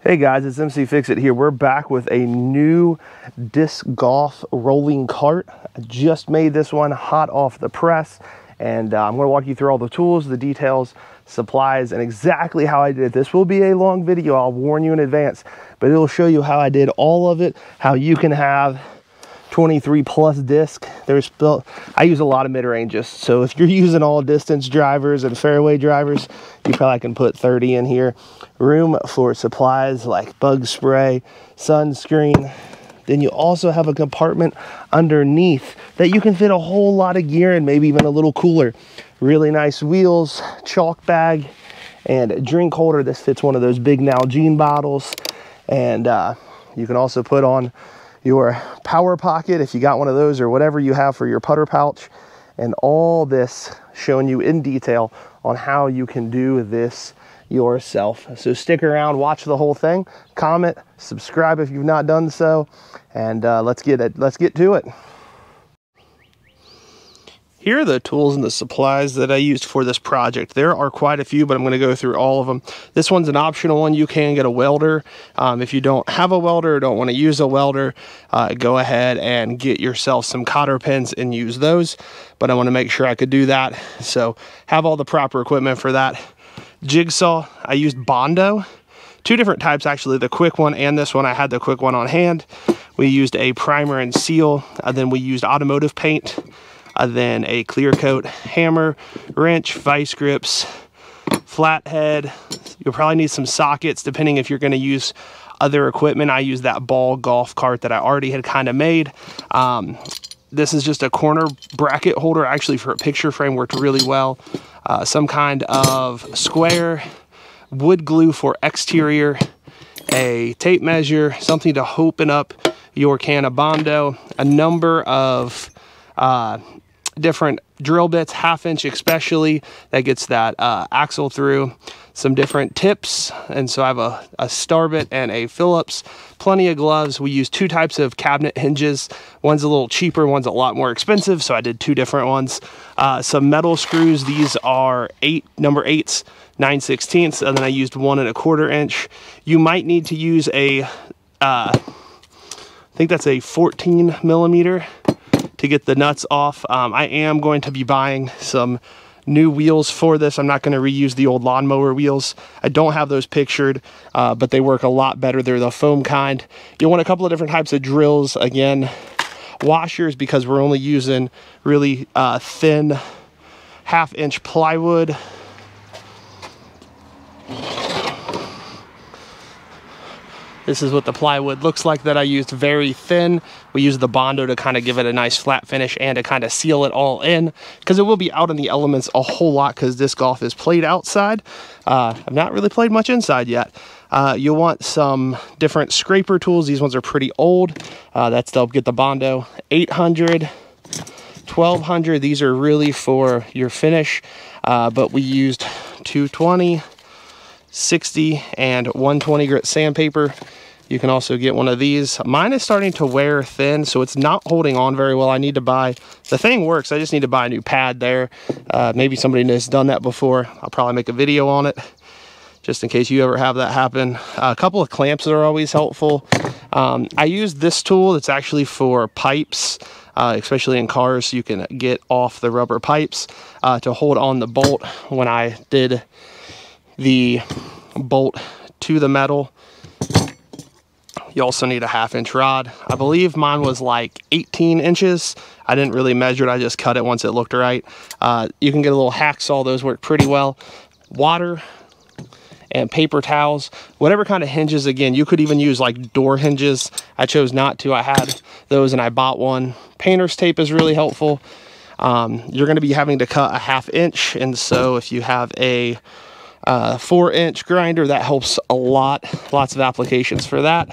Hey guys, it's MC Fix It here. We're back with a new disc golf rolling cart. I just made this one hot off the press, and I'm going to walk you through all the tools, the details, supplies, and exactly how I did it. This will be a long video, I'll warn you in advance, but it'll show you how I did all of it, how you can have 23 plus disc. I use a lot of mid-ranges, so if you're using all distance drivers and fairway drivers, you probably can put 30 in here. Room for supplies like bug spray, sunscreen. Then you also have a compartment underneath that you can fit a whole lot of gear in, maybe even a little cooler. Really nice wheels, chalk bag, and drink holder. This fits one of those big Nalgene bottles, and you can also put on your power pocket if you got one of those, or whatever you have for your putter pouch. And all this showing you in detail on how you can do this yourself. So stick around, watch the whole thing, comment, subscribe if you've not done so, and let's get to it. Here are the tools and the supplies that I used for this project. There are quite a few, but I'm going to go through all of them. This one's an optional one. You can get a welder. If you don't have a welder or don't want to use a welder, go ahead and get yourself some cotter pins and use those. But I want to make sure I could do that, so have all the proper equipment for that. Jigsaw, I used Bondo. Two different types actually, the quick one and this one. I had the quick one on hand. We used a primer and seal, then we used automotive paint. Then a clear coat, hammer, wrench, vice grips, flathead. You'll probably need some sockets depending if you're going to use other equipment. I use that ball golf cart that I already had kind of made. This is just a corner bracket holder actually for a picture frame, worked really well. Some kind of square, wood glue for exterior, a tape measure, something to open up your can of Bondo, a number of different drill bits, half-inch especially, that gets that axle through, some different tips, and so I have a Starbit and a Phillips, plenty of gloves. We use two types of cabinet hinges. One's a little cheaper, one's a lot more expensive, so I did two different ones. Some metal screws. These are number 8s, 9/16, and then I used 1 1/4 inch. You might need to use a, I think that's a 14 millimeter. To get the nuts off. I am going to be buying some new wheels for this. I'm not going to reuse the old lawnmower wheels. I don't have those pictured, but they work a lot better. They're the foam kind. You'll want a couple of different types of drills. Again, washers, because we're only using really thin 1/2 inch plywood. This is what the plywood looks like that I used, very thin. We used the Bondo to kind of give it a nice flat finish and to kind of seal it all in, because it will be out in the elements a whole lot because this golf is played outside. I've not really played much inside yet. You'll want some different scraper tools. These ones are pretty old. That's to help get the Bondo. 800, 1200, these are really for your finish, but we used 220. 60 and 120 grit sandpaper. You can also get one of these. Mine is starting to wear thin, so it's not holding on very well. I need to buy, the thing works, I just need to buy a new pad there. Maybe somebody has done that before. I'll probably make a video on it just in case you ever have that happen. A couple of clamps are always helpful. I use this tool. It's actually for pipes, especially in cars, so you can get off the rubber pipes to hold on the bolt. When I did the bolt to the metal, you also need a 1/2 inch rod. I believe mine was like 18 inches. I didn't really measure it, I just cut it once it looked right. You can get a little hacksaw, those work pretty well. Water and paper towels, whatever kind of hinges. Again, you could even use like door hinges. I chose not to, I had those and I bought one. Painter's tape is really helpful. You're going to be having to cut a 1/2 inch, and so if you have a 4 inch grinder, that helps a lot. Lots of applications for that.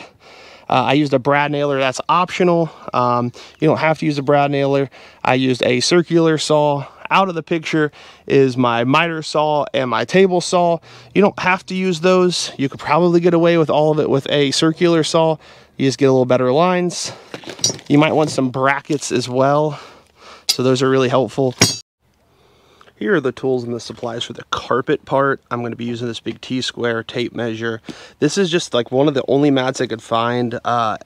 I used a brad nailer, that's optional. You don't have to use a brad nailer. I used a circular saw. Out of the picture is my miter saw and my table saw. You don't have to use those. You could probably get away with all of it with a circular saw. You just get a little better lines. You might want some brackets as well, so those are really helpful. Here are the tools and the supplies for the carpet part. I'm going to be using this big T-square tape measure. This is just like one of the only mats I could find, and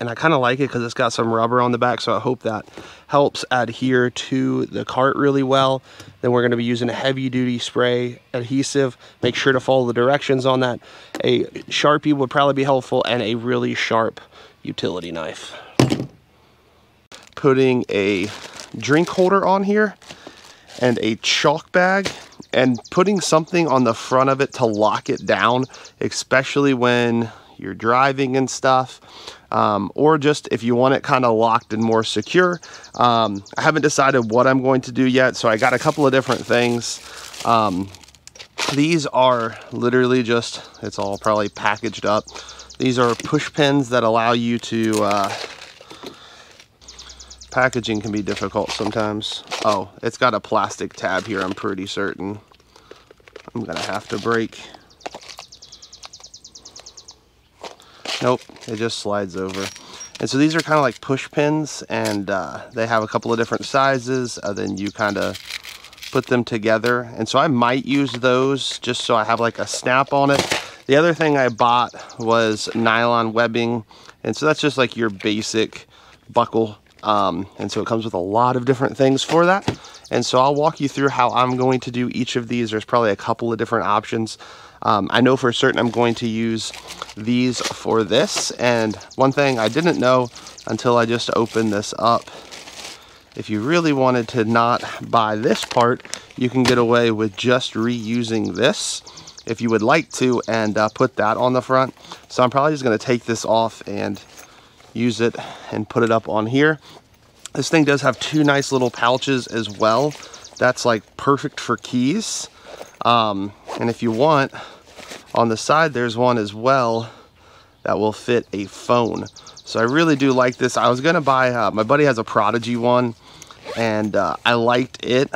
I kind of like it because it's got some rubber on the back, so I hope that helps adhere to the cart really well. Then we're going to be using a heavy-duty spray adhesive. Make sure to follow the directions on that. A Sharpie would probably be helpful, and a really sharp utility knife. Putting a drink holder on here and a chalk bag and putting something on the front of it to lock it down, especially when you're driving and stuff, or just if you want it kind of locked and more secure. I haven't decided what I'm going to do yet, so I got a couple of different things. These are literally just, it's all probably packaged up. These are push pins that allow you to, packaging can be difficult sometimes. Oh, it's got a plastic tab here, I'm pretty certain. I'm gonna have to break. Nope, it just slides over. And so these are kind of like push pins, and they have a couple of different sizes. Then you kind of put them together. And so I might use those just so I have like a snap on it. The other thing I bought was nylon webbing. And so that's just like your basic buckle. And so it comes with a lot of different things for that. And so I'll walk you through how I'm going to do each of these. There's probably a couple of different options. I know for certain I'm going to use these for this. And one thing I didn't know until I just opened this up, if you really wanted to not buy this part, you can get away with just reusing this if you would like to, and put that on the front. So I'm probably just going to take this off and use it and put it up on here. This thing does have two nice little pouches as well. That's like perfect for keys. And if you want, on the side there's one as well that will fit a phone. So I really do like this. I was gonna buy, my buddy has a Prodigy one, and I liked it,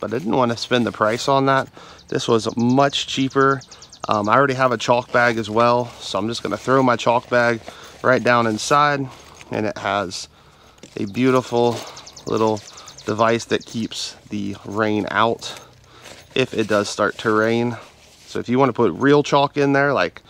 but I didn't want to spend the price on that. This was much cheaper. I already have a chalk bag as well, so I'm just gonna throw my chalk bag right down inside, and it has a beautiful little device that keeps the rain out if it does start to rain. So if you want to put real chalk in there, like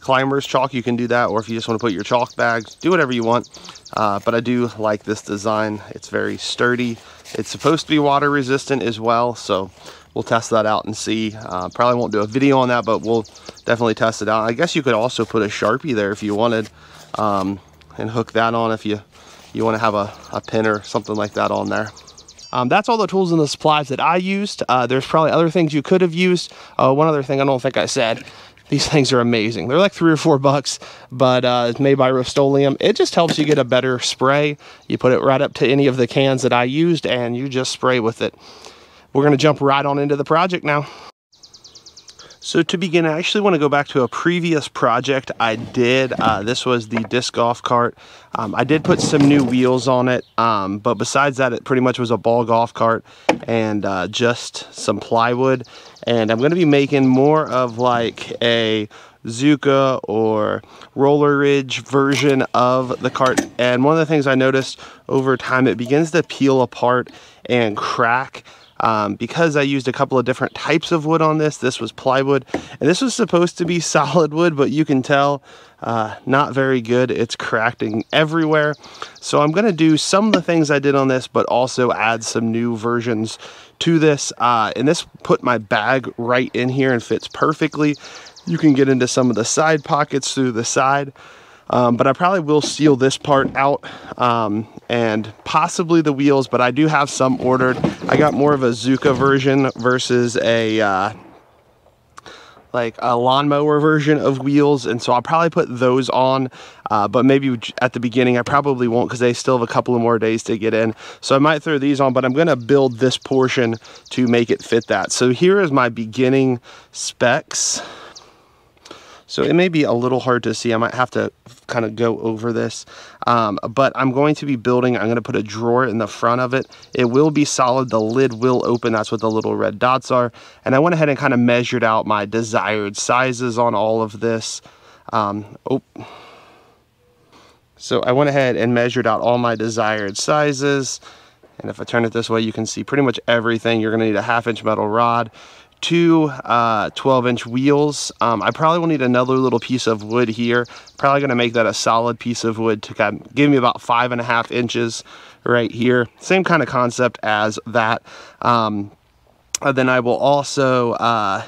climber's chalk, you can do that, or if you just want to put your chalk bags, do whatever you want. But I do like this design. It's very sturdy. It's supposed to be water resistant as well, so we'll test that out and see. Probably won't do a video on that, but we'll definitely test it out. I guess you could also put a Sharpie there if you wanted, and hook that on if you want to have a pin or something like that on there. That's all the tools and the supplies that I used. There's probably other things you could have used. One other thing I don't think I said. These things are amazing. They're like $3 or $4, but it's made by Rust-Oleum. It just helps you get a better spray. You put it right up to any of the cans that I used, and you just spray with it. We're going to jump right on into the project now. So to begin, I actually want to go back to a previous project I did. This was the disc golf cart. I did put some new wheels on it, but besides that, it pretty much was a ball golf cart and just some plywood. And I'm going to be making more of like a Zuca or roller ridge version of the cart. And one of the things I noticed over time, it begins to peel apart and crack. Because I used a couple of different types of wood on this. This was plywood, and this was supposed to be solid wood, but you can tell not very good. It's cracking everywhere. So I'm gonna do some of the things I did on this, but also add some new versions to this. And this put my bag right in here and fits perfectly. You can get into some of the side pockets through the side. But I probably will seal this part out and possibly the wheels, but I do have some ordered. I got more of a Zuca version versus a like a lawnmower version of wheels, and so I'll probably put those on, but maybe at the beginning. I probably won't because they still have a couple of more days to get in, so I might throw these on, but I'm going to build this portion to make it fit that. So here is my beginning specs. So it may be a little hard to see. I might have to kind of go over this, but I'm going to be building, I'm going to put a drawer in the front of it. It will be solid. The lid will open. That's what the little red dots are. And I went ahead and kind of measured out my desired sizes on all of this. So I went ahead and measured out all my desired sizes. And if I turn it this way, you can see pretty much everything. You're gonna need a 1/2 inch metal rod, two 12-inch wheels. I probably will need another little piece of wood here. Probably gonna make that a solid piece of wood to kind of give me about 5.5 inches right here. Same kind of concept as that. Then I will also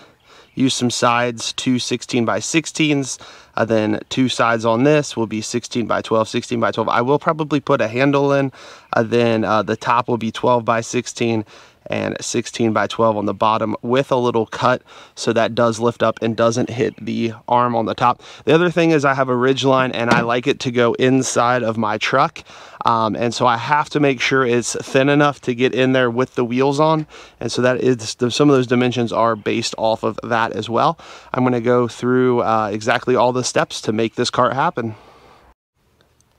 use some sides, two 16x16s. Then two sides on this will be 16x12, 16x12. I will probably put a handle in. Then the top will be 12x16 and 16x12 on the bottom with a little cut, so that does lift up and doesn't hit the arm on the top. The other thing is I have a ridge line and I like it to go inside of my truck. And so I have to make sure it's thin enough to get in there with the wheels on. And so that is, some of those dimensions are based off of that as well. I'm gonna go through exactly all the steps to make this cart happen.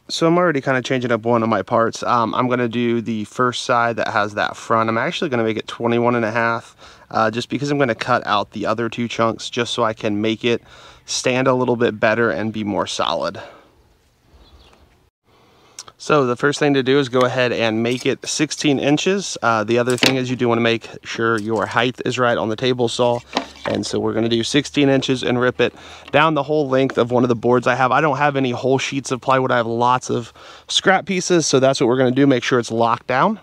So I'm already kind of changing up one of my parts. I'm gonna do the first side that has that front. I'm actually gonna make it 21.5, just because I'm gonna cut out the other two chunks just so I can make it stand a little bit better and be more solid. So the first thing to do is go ahead and make it 16 inches. The other thing is you do want to make sure your height is right on the table saw. And so we're going to do 16 inches and rip it down the whole length of one of the boards I have. I don't have any whole sheets of plywood. I have lots of scrap pieces. So that's what we're going to do. Make sure it's locked down.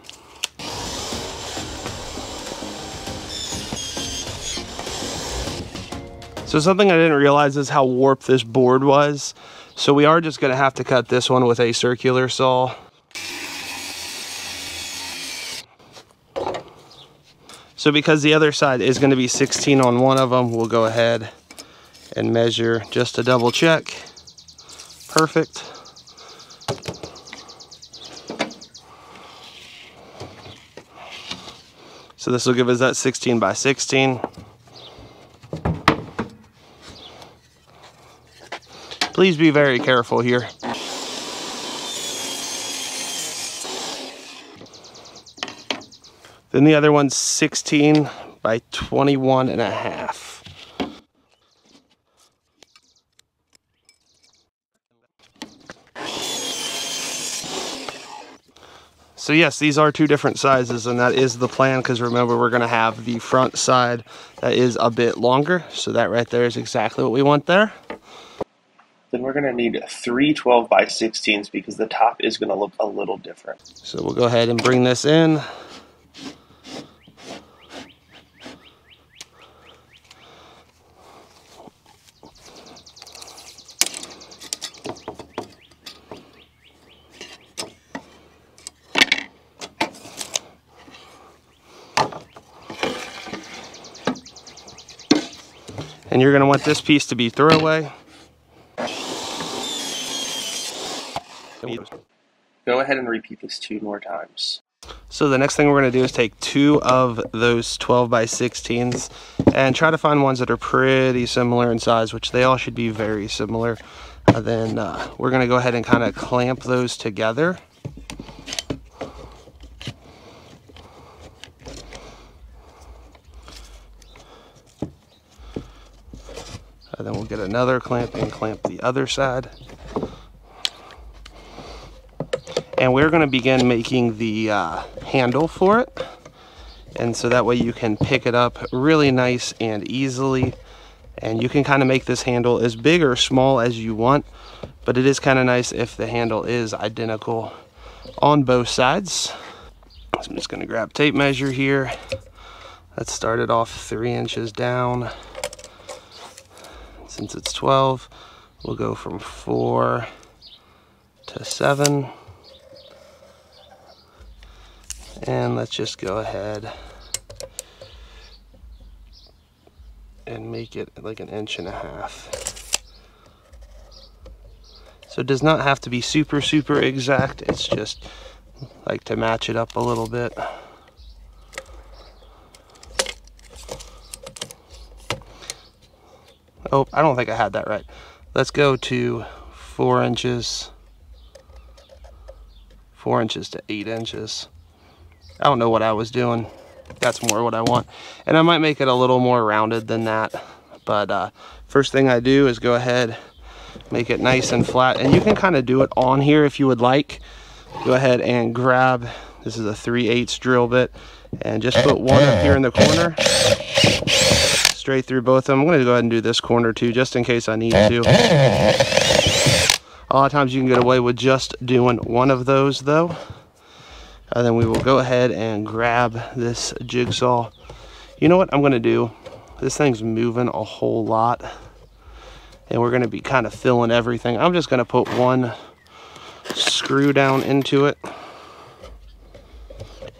So something I didn't realize is how warped this board was. So we are just gonna have to cut this one with a circular saw. So because the other side is gonna be 16 on one of them, we'll go ahead and measure just to double check. Perfect. So this will give us that 16x16. Please be very careful here. Then the other one's 16x21.5. So yes, these are two different sizes, and that is the plan, because remember, we're gonna have the front side that is a bit longer. So that right there is exactly what we want there. Then we're gonna need three 12x16s because the top is gonna look a little different. So we'll go ahead and bring this in. And you're gonna want this piece to be throwaway. Go ahead and repeat this 2 more times. So the next thing we're going to do is take 2 of those 12x16s and try to find ones that are pretty similar in size, which they all should be very similar. Then we're going to go ahead and kind of clamp those together. And then we'll get another clamp and clamp the other side. And we're going to begin making the handle for it. And so that way you can pick it up really nice and easily. And you can kind of make this handle as big or small as you want, but it is kind of nice if the handle is identical on both sides. So I'm just going to grab tape measure here. Let's start it off 3 inches down. Since it's 12, we'll go from 4 to 7. And let's just go ahead and make it like 1.5 inches. So it does not have to be super, super exact. It's just like to match it up a little bit. Oh, I don't think I had that right. Let's go to 4 inches, 4 inches to 8 inches. I don't know what I was doing. That's more what I want. And I might make it a little more rounded than that. But first thing I do is go ahead, make it nice and flat. And you can kind of do it on here if you would like. Go ahead and grab This is a 3/8 drill bit, and just put one up here in the corner, straight through both of them. I'm going to go ahead and do this corner too, just in case I need to. A lot of times you can get away with just doing one of those though. And then we will go ahead and grab this jigsaw. You know what I'm going to do? This thing's moving a whole lot, and we're going to be kind of filling everything. I'm just going to put one screw down into it.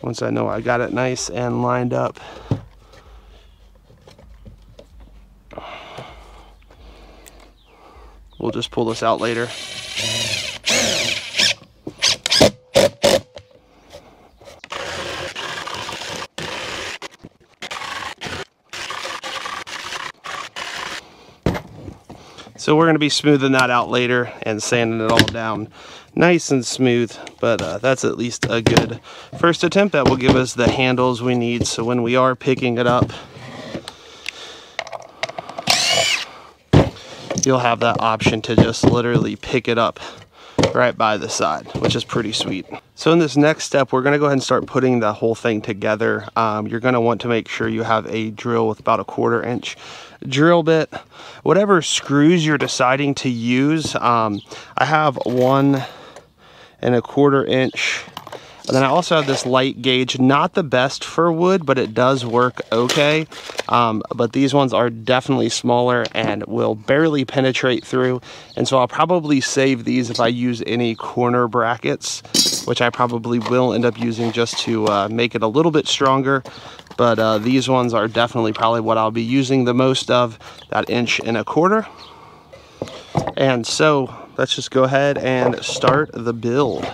Once I know I got it nice and lined up. We'll just pull this out later. So we're going to be smoothing that out later and sanding it all down nice and smooth, but that's at least a good first attempt. That will give us the handles we need, so when we are picking it up, you'll have that option to just literally pick it up right by the side, which is pretty sweet. So in this next step, we're going to go ahead and start putting the whole thing together. You're going to want to make sure you have a drill with about a 1/4 inch drill bit. Whatever screws you're deciding to use, I have 1 1/4 inch, and then I also have this light gauge. Not the best for wood, but it does work okay. But these ones are definitely smaller and will barely penetrate through, and so I'll probably save these if I use any corner brackets, which I probably will end up using just to make it a little bit stronger. But these ones are definitely probably what I'll be using the most of, that 1 1/4 inch. And so let's just go ahead and start the build.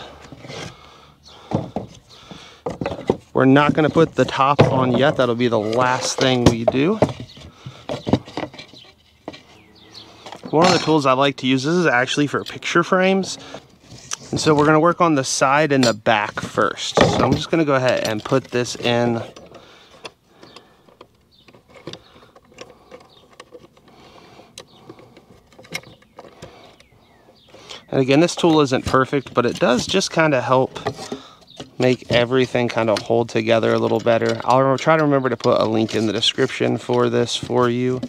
We're not going to put the top on yet. That'll be the last thing we do. One of the tools I like to use, this is actually for picture frames. And so we're going to work on the side and the back first. So I'm just going to go ahead and put this in. And again, this tool isn't perfect, but it does just kind of help make everything kind of hold together a little better. I'll try to remember to put a link in the description for this for you.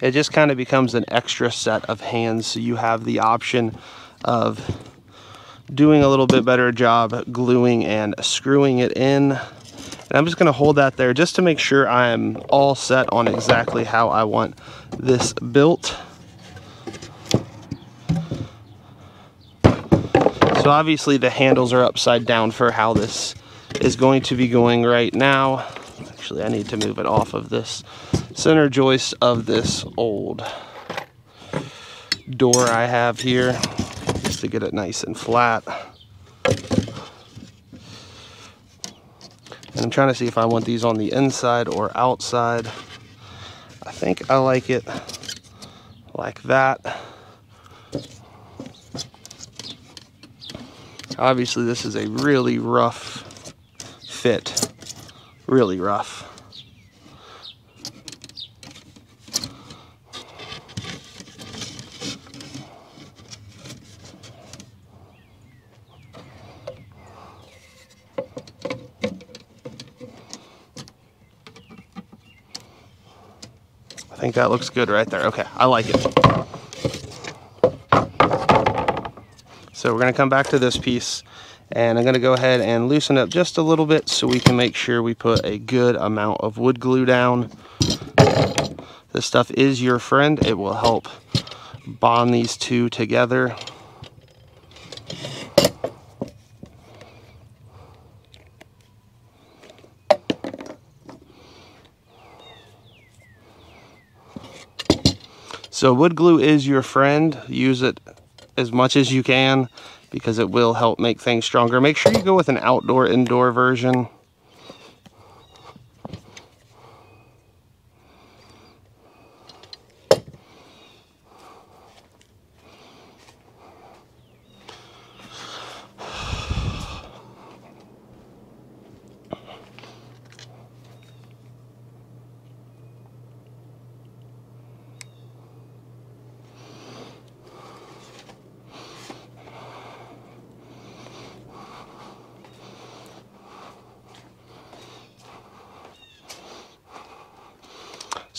It just kind of becomes an extra set of hands, so you have the option of doing a little bit better job gluing and screwing it in. And I'm just going to hold that there just to make sure I'm all set on exactly how I want this built. So obviously the handles are upside down for how this is going to be going right now. Actually, I need to move it off of this center joist of this old door I have here, just to get it nice and flat. And I'm trying to see if I want these on the inside or outside. I think I like it like that. Obviously, this is a really rough fit, really rough. I think that looks good right there. Okay, I like it. So we're going to come back to this piece, and I'm going to go ahead and loosen up just a little bit so we can make sure we put a good amount of wood glue down. This stuff is your friend. It will help bond these two together. So wood glue is your friend. Use it as much as you can, because it will help make things stronger. Make sure you go with an outdoor indoor version.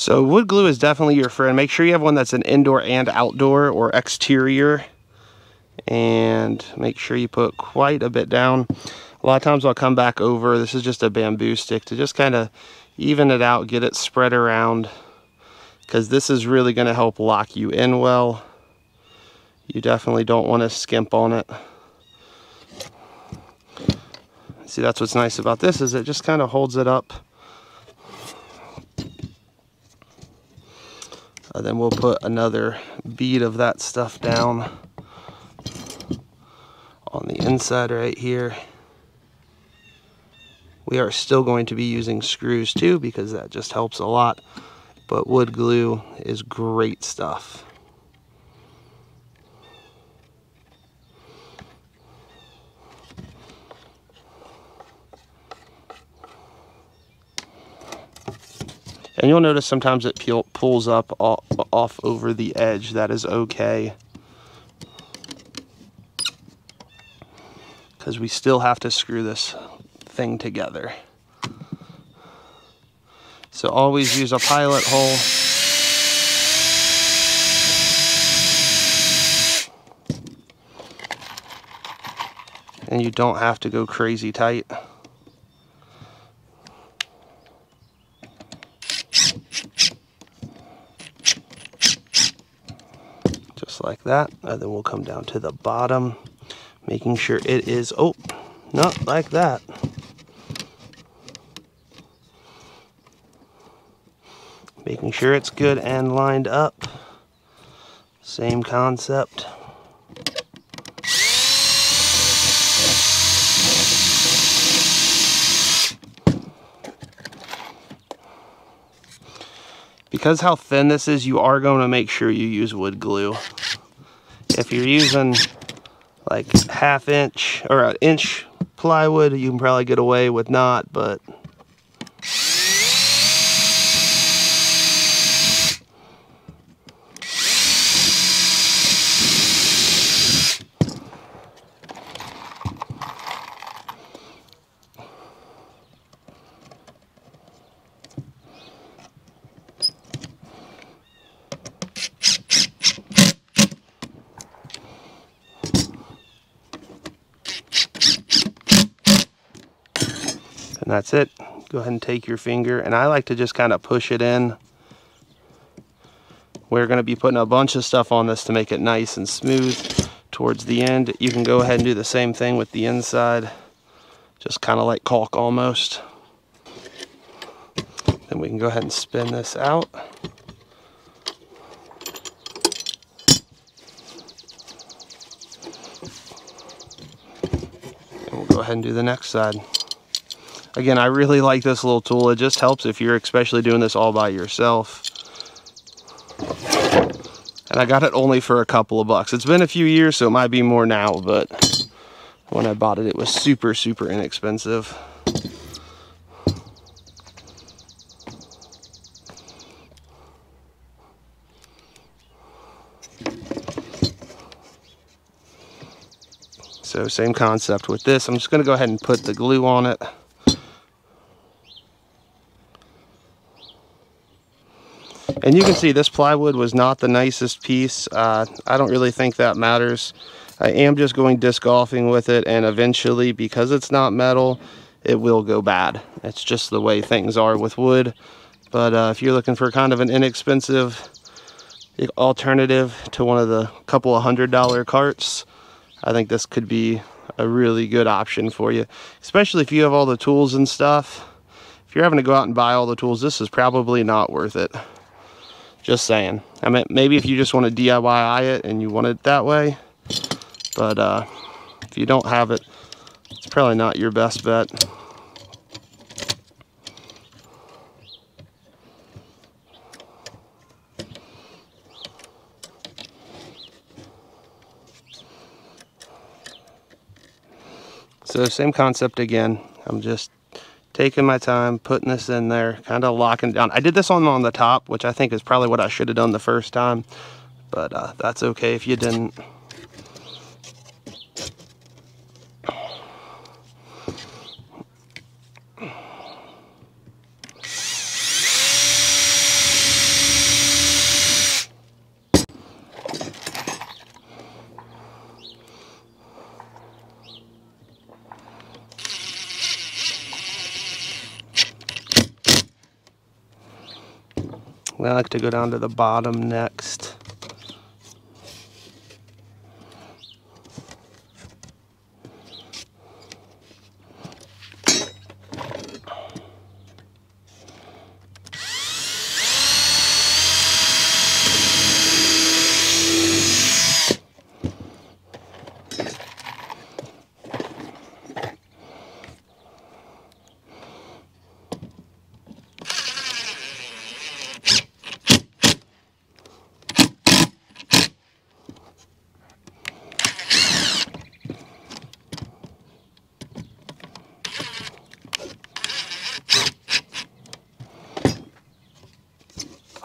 So wood glue is definitely your friend. Make sure you have one that's an indoor and outdoor or exterior, and make sure you put quite a bit down. A lot of times I'll come back over. This is just a bamboo stick to just kind of even it out, get it spread around, because this is really going to help lock you in well. You definitely don't want to skimp on it. See, that's what's nice about this, is it just kind of holds it up. And then we'll put another bead of that stuff down on the inside right here. We are still going to be using screws too, because that just helps a lot. But wood glue is great stuff. And you'll notice sometimes it pulls up off over the edge. That is okay, because we still have to screw this thing together. So always use a pilot hole. And you don't have to go crazy tight. Like that, and then we'll come down to the bottom, making sure it is, oh, not like that. Making sure it's good and lined up. Same concept. Because how thin this is, you are going to make sure you use wood glue. If you're using like half inch or an inch plywood, you can probably get away with not, but that's it. Go ahead and take your finger, and I like to just kind of push it in. We're going to be putting a bunch of stuff on this to make it nice and smooth towards the end. You can go ahead and do the same thing with the inside, just kind of like caulk almost. Then we can go ahead and spin this out. And we'll go ahead and do the next side. Again, I really like this little tool. It just helps if you're especially doing this all by yourself. And I got it only for a couple of bucks. It's been a few years, so it might be more now, but when I bought it, it was super, super inexpensive. So same concept with this. I'm just gonna go ahead and put the glue on it. And you can see this plywood was not the nicest piece. I don't really think that matters. I am just going disc golfing with it, and eventually, because it's not metal, it will go bad. It's just the way things are with wood. But if you're looking for kind of an inexpensive alternative to one of the couple of $100 carts, I think this could be a really good option for you, especially if you have all the tools and stuff. If you're having to go out and buy all the tools, this is probably not worth it. Just saying. I mean, maybe if you just want to DIY it and you want it that way, but if you don't have it, it's probably not your best bet. So same concept again. I'm just taking my time, putting this in there, kind of locking it down. I did this on the top, which I think is probably what I should have done the first time, but that's okay if you didn't. I like to go down to the bottom next.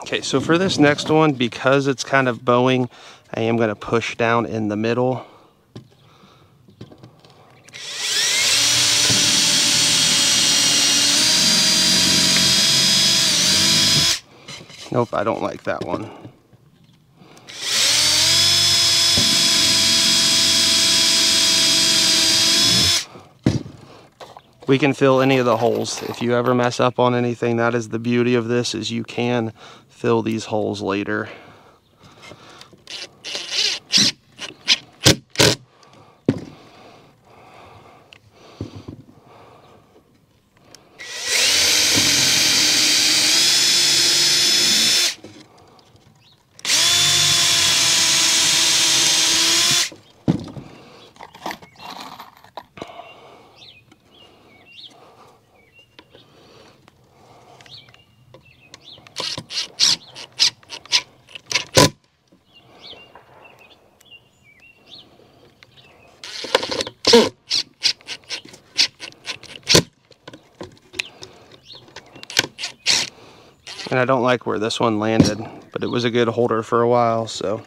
Okay, so for this next one, because it's kind of bowing, I am going to push down in the middle. Nope, I don't like that one. We can fill any of the holes. If you ever mess up on anything, that is the beauty of this, is you can fill these holes later. And I don't like where this one landed, but it was a good holder for a while, so.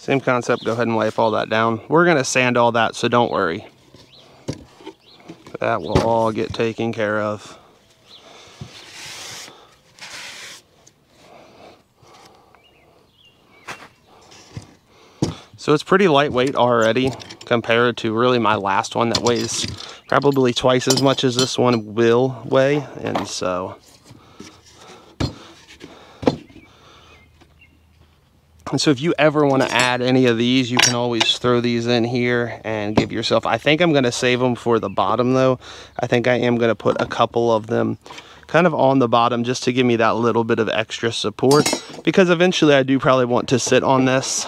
Same concept, go ahead and wipe all that down. We're gonna sand all that, so don't worry. That will all get taken care of. So it's pretty lightweight already compared to really my last one that weighs probably twice as much as this one will weigh, and so. And so if you ever want to add any of these, you can always throw these in here and give yourself. I think I'm going to save them for the bottom though. I think I am going to put a couple of them kind of on the bottom just to give me that little bit of extra support, because eventually I do probably want to sit on this.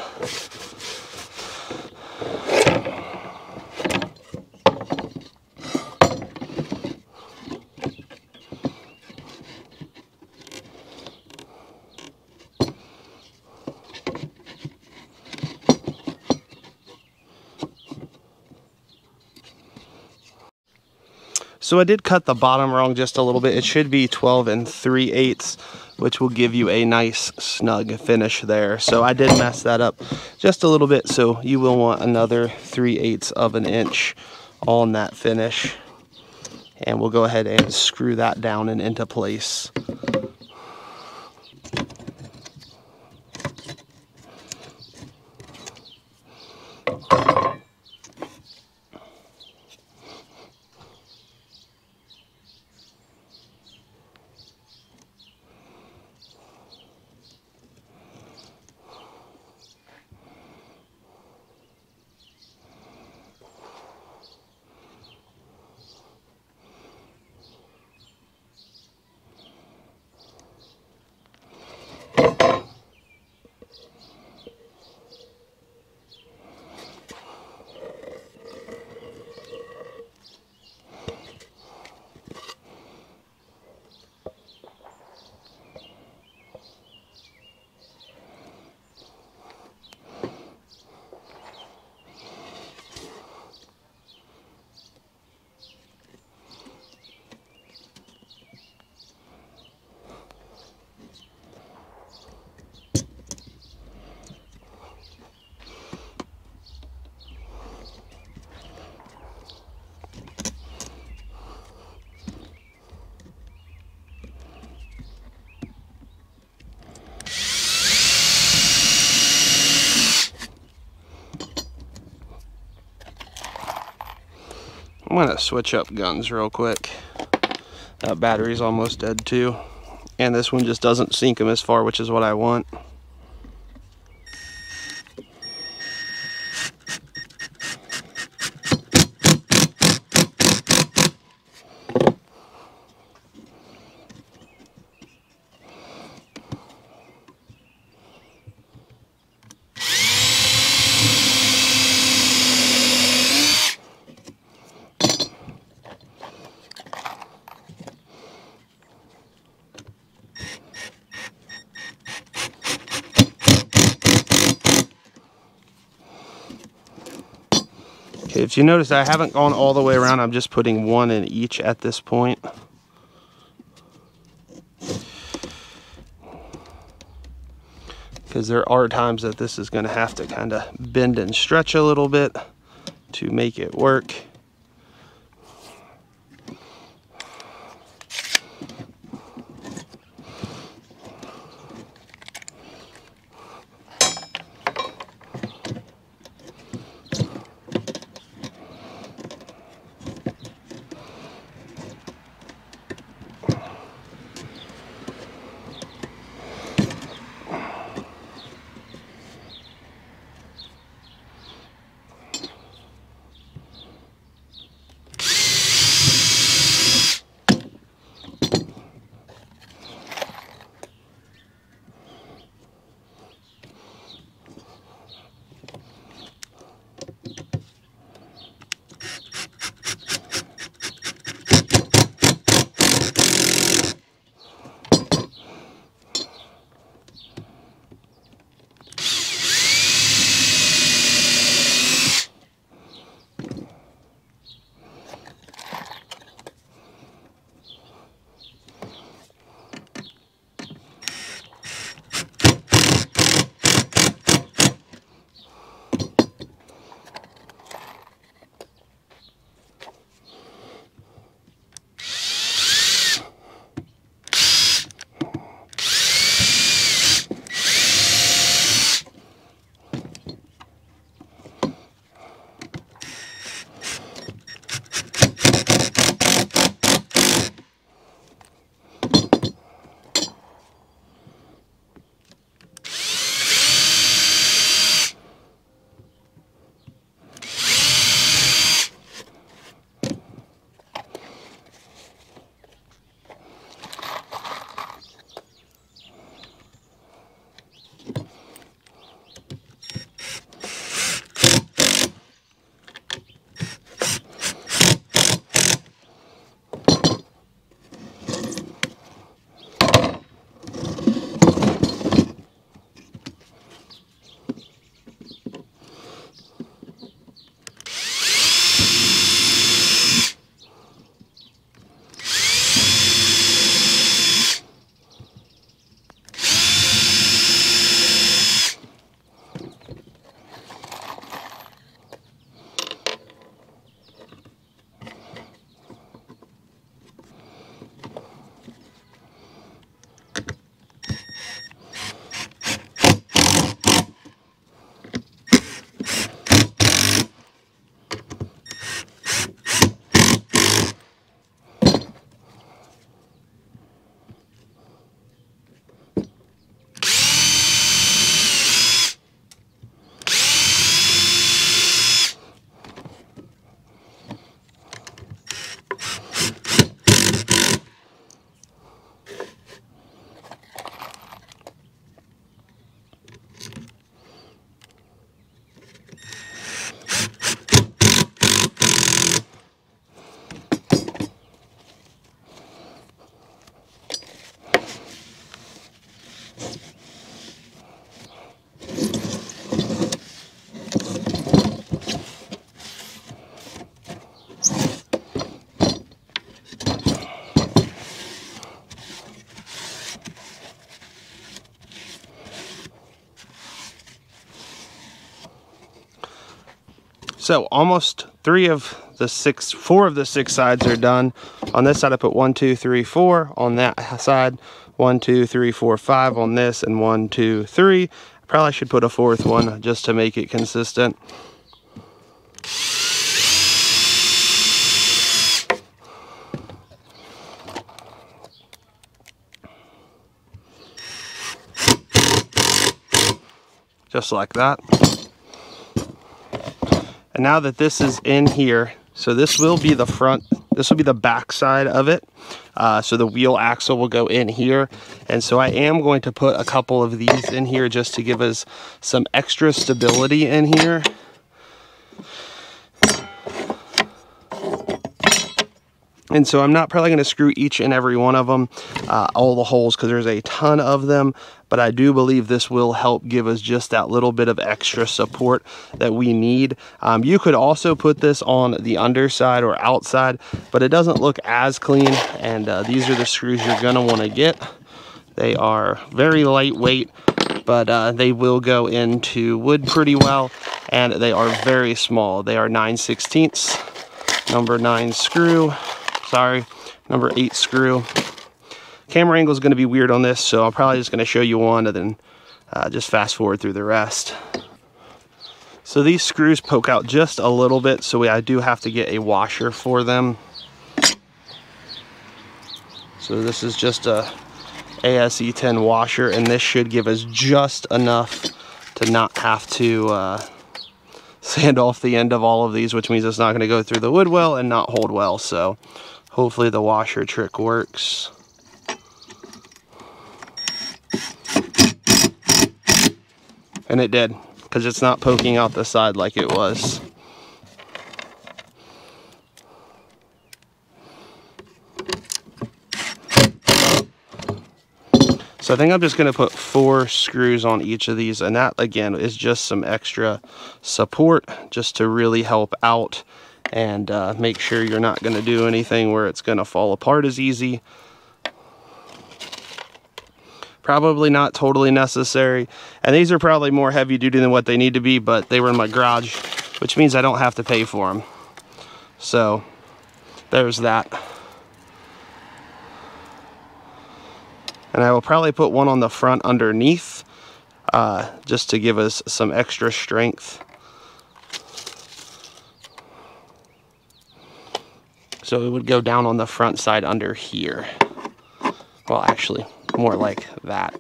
So I did cut the bottom wrong just a little bit. It should be 12 3/8, which will give you a nice snug finish there. So I did mess that up just a little bit. So you will want another 3/8 of an inch on that finish. And we'll go ahead and screw that down and into place. I'm gonna switch up guns real quick. That battery's almost dead too. And this one just doesn't sink them as far, which is what I want. If you notice, I haven't gone all the way around. I'm just putting one in each at this point. Because there are times that this is going to have to kind of bend and stretch a little bit to make it work. So almost four of the six sides are done. On this side I put 1, 2, 3, 4. On that side, 1, 2, 3, 4, 5 on this, and 1, 2, 3. Probably should put a fourth one just to make it consistent. just like that. And now that this is in here, so this will be the front, this will be the back side of it. So the wheel axle will go in here. And so I am going to put a couple of these in here just to give us some extra stability in here. And so I'm not probably going to screw each and every one of them, all the holes, because there's a ton of them. But I do believe this will help give us just that little bit of extra support that we need. You could also put this on the underside or outside, but it doesn't look as clean. And these are the screws you're going to want to get. They are very lightweight, but they will go into wood pretty well. And they are very small. They are 9/16, number 9 screw. Sorry, number 8 screw. Camera angle is going to be weird on this, so I'm probably just going to show you one and then just fast forward through the rest. So these screws poke out just a little bit, so I do have to get a washer for them. So this is just a ASE10 washer, and this should give us just enough to not have to sand off the end of all of these, which means it's not going to go through the wood well and not hold well. So hopefully the washer trick works. And it did, because it's not poking out the side like it was. So I think I'm just going to put 4 screws on each of these, and that again is just some extra support just to really help out and make sure you're not going to do anything where it's going to fall apart as easy. Probably not totally necessary, and these are probably more heavy duty than what they need to be, but they were in my garage, which means I don't have to pay for them. So there's that. And I will probably put one on the front underneath just to give us some extra strength. So it would go down on the front side under here. Well, actually, more like that.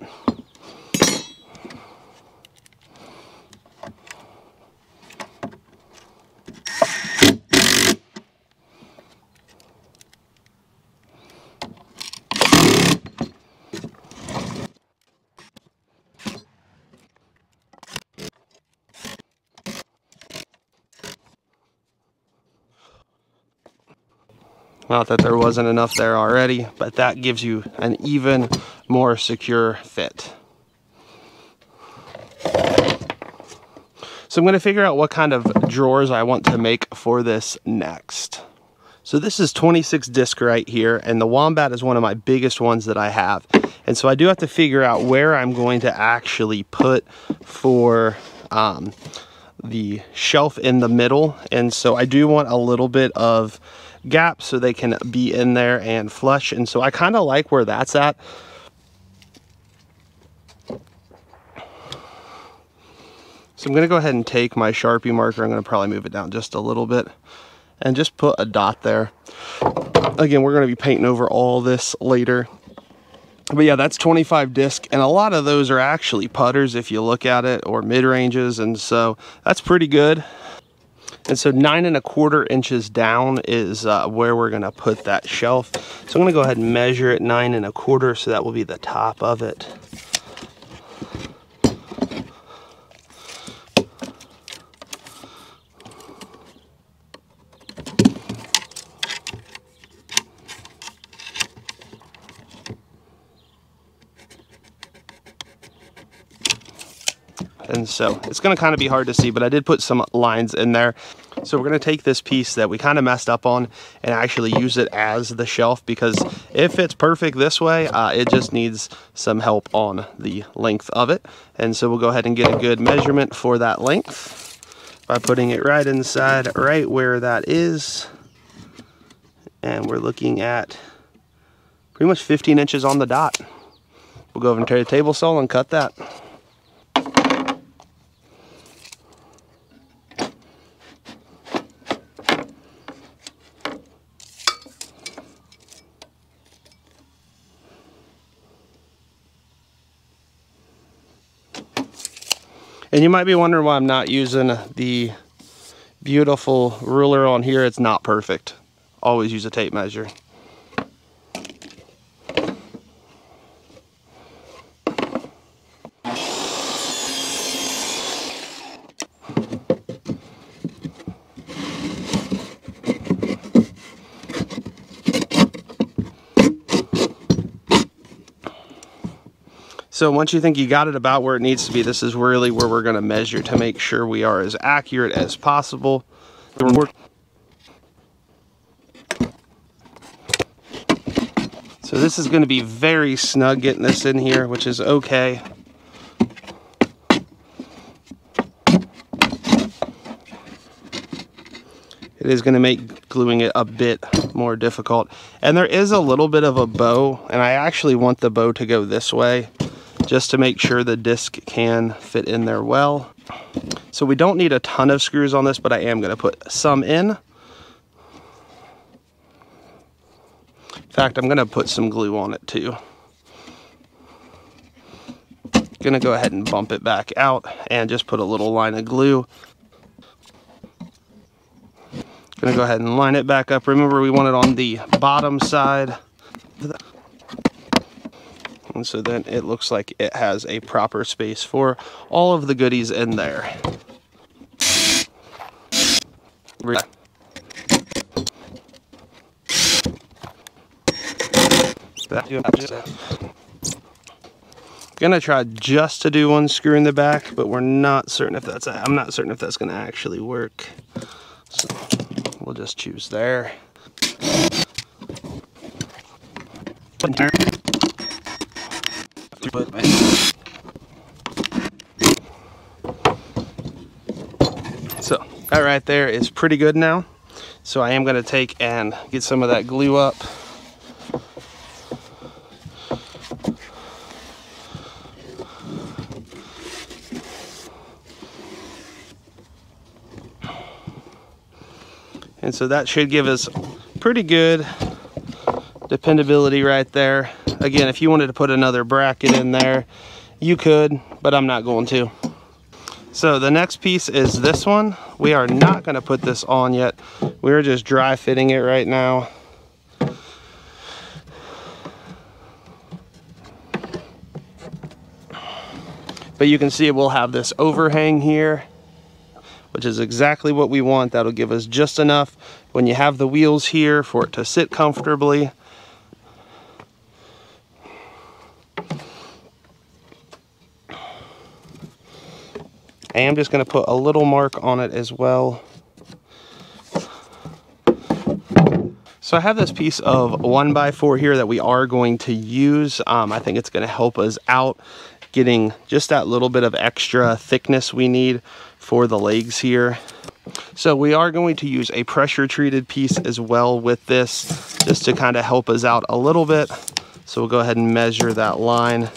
Not that there wasn't enough there already, but that gives you an even more secure fit. So I'm going to figure out what kind of drawers I want to make for this next. So this is 26 disc right here, and the Wombat is one of my biggest ones that I have. And so I do have to figure out where I'm going to actually put for the shelf in the middle. And so I do want a little bit of gap so they can be in there and flush, and so I kind of like where that's at. So I'm going to go ahead and take my Sharpie marker, I'm going to probably move it down just a little bit and just put a dot there. Again, we're going to be painting over all this later, but yeah, that's 25 disc, and a lot of those are actually putters if you look at it, or mid-ranges, and so that's pretty good. And so 9¼ inches down is where we're going to put that shelf. So I'm going to go ahead and measure it 9¼ so that will be the top of it. And so it's going to kind of be hard to see, but I did put some lines in there. So we're going to take this piece that we kind of messed up on and actually use it as the shelf, because if it's perfect this way, it just needs some help on the length of it. And so we'll go ahead and get a good measurement for that length by putting it right inside, right where that is. And we're looking at pretty much 15 inches on the dot. We'll go over and take the table saw and cut that. And you might be wondering why I'm not using the beautiful ruler on here. It's not perfect. Always use a tape measure. So once you think you got it about where it needs to be, this is really where we're going to measure to make sure we are as accurate as possible. So this is going to be very snug getting this in here, which is okay. It is going to make gluing it a bit more difficult. And there is a little bit of a bow, and I actually want the bow to go this way, just to make sure the disc can fit in there well. So we don't need a ton of screws on this, but I am going to put some in. In fact, I'm going to put some glue on it too. Going to go ahead and bump it back out and just put a little line of glue. Going to go ahead and line it back up. Remember, we want it on the bottom side. And so then it looks like it has a proper space for all of the goodies in there. Gonna try just to do one screw in the back, but we're not certain if that's, I'm not certain if that's gonna actually work. So we'll just choose there. So that right there is pretty good now. So I am going to take and get some of that glue up. And so that should give us pretty good dependability right there. Again, if you wanted to put another bracket in there, you could, but I'm not going to. So the next piece is this one. We are not going to put this on yet. We're just dry fitting it right now. But you can see it will have this overhang here, which is exactly what we want. That'll give us just enough when you have the wheels here for it to sit comfortably. I am just going to put a little mark on it as well. So I have this piece of 1x4 here that we are going to use. I think it's going to help us out getting just that little bit of extra thickness we need for the legs here. So we are going to use a pressure treated piece as well with this, just to kind of help us out a little bit. So we'll go ahead and measure that line.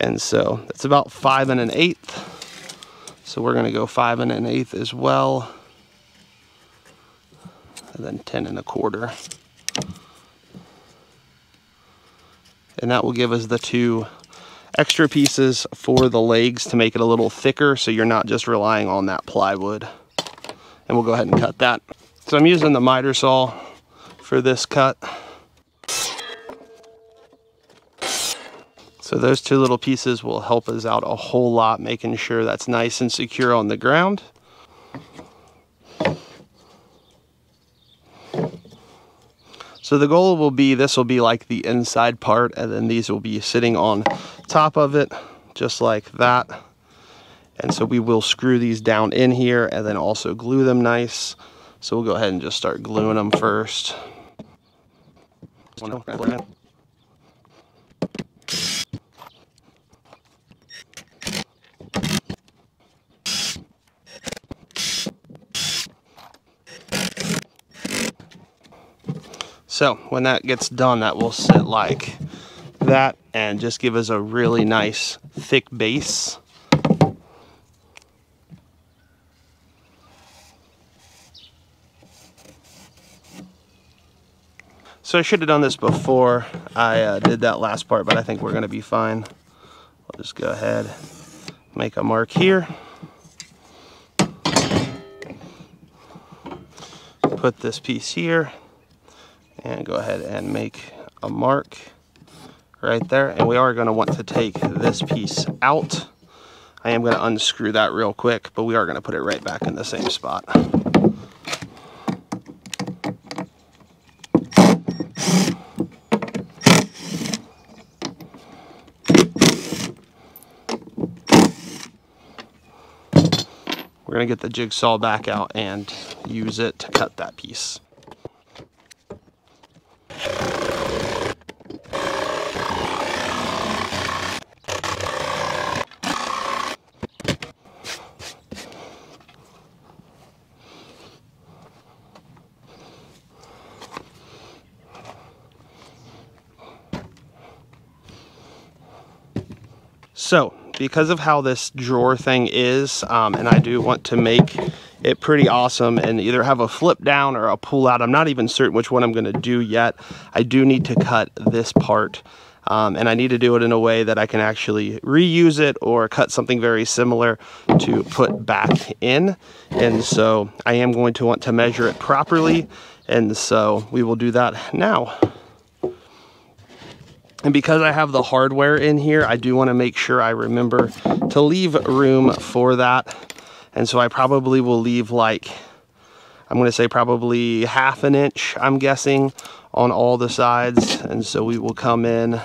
And so it's about 5 1/8. So we're gonna go 5 1/8 as well. And then 10 1/4. And that will give us the two extra pieces for the legs to make it a little thicker, so you're not just relying on that plywood. And we'll go ahead and cut that. So I'm using the miter saw for this cut. So those two little pieces will help us out a whole lot, making sure that's nice and secure on the ground. So the goal will be, this will be like the inside part, and then these will be sitting on top of it, just like that. And so we will screw these down in here and then also glue them nice. So we'll go ahead and just start gluing them first. So when that gets done, that will sit like that and just give us a really nice thick base. So I should have done this before I did that last part, but I think we're going to be fine. I'll just go ahead, make a mark here. Put this piece here and go ahead and make a mark right there. And we are going to want to take this piece out. I am going to unscrew that real quick, but we are going to put it right back in the same spot. We're going to get the jigsaw back out and use it to cut that piece. So, because of how this drawer thing is, and I do want to make it pretty awesome and either have a flip down or a pull out, I'm not even certain which one I'm going to do yet. I do need to cut this part, and I need to do it in a way that I can actually reuse it or cut something very similar to put back in. And so I am going to want to measure it properly, and so we will do that now. And because I have the hardware in here, I do want to make sure I remember to leave room for that. And so I probably will leave, like, I'm going to say probably 1/2 inch, I'm guessing, on all the sides. And so we will come in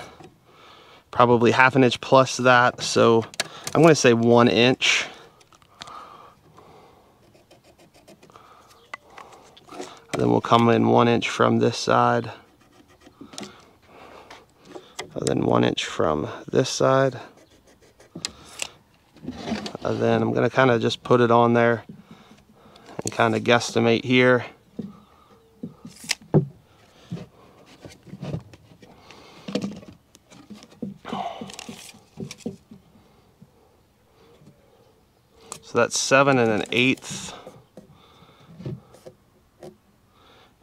probably 1/2 inch plus that. So I'm going to say 1 inch. And then we'll come in 1 inch from this side. And then 1 inch from this side. And then I'm going to kind of just put it on there and kind of guesstimate here. So that's 7 1/8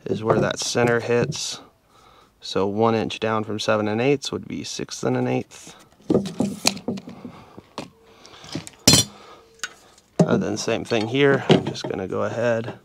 is where that center hits. So 1 inch down from 7 1/8 would be 6 1/8. And then same thing here. I'm just going to go ahead .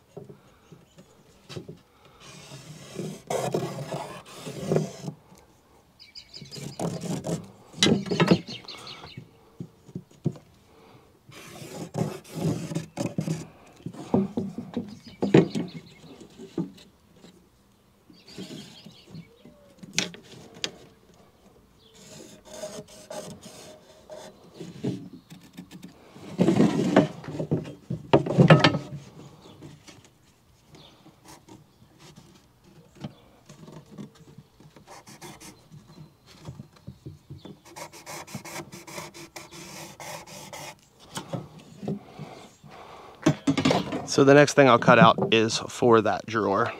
So the next thing I'll cut out is for that drawer.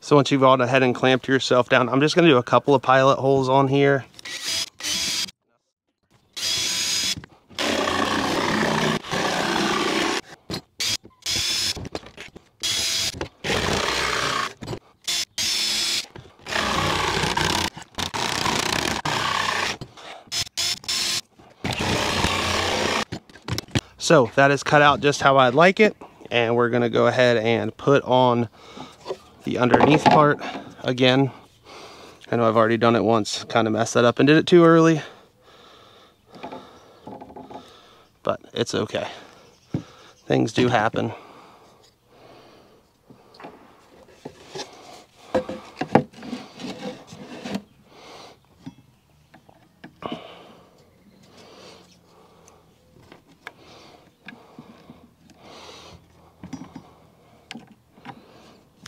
So once you've gone ahead and clamped yourself down, I'm just going to do a couple of pilot holes on here. So that is cut out just how I'd like it. And we're going to go ahead and put on the underneath part again. I know I've already done it once, kind of messed that up and did it too early, but it's okay. Things do happen.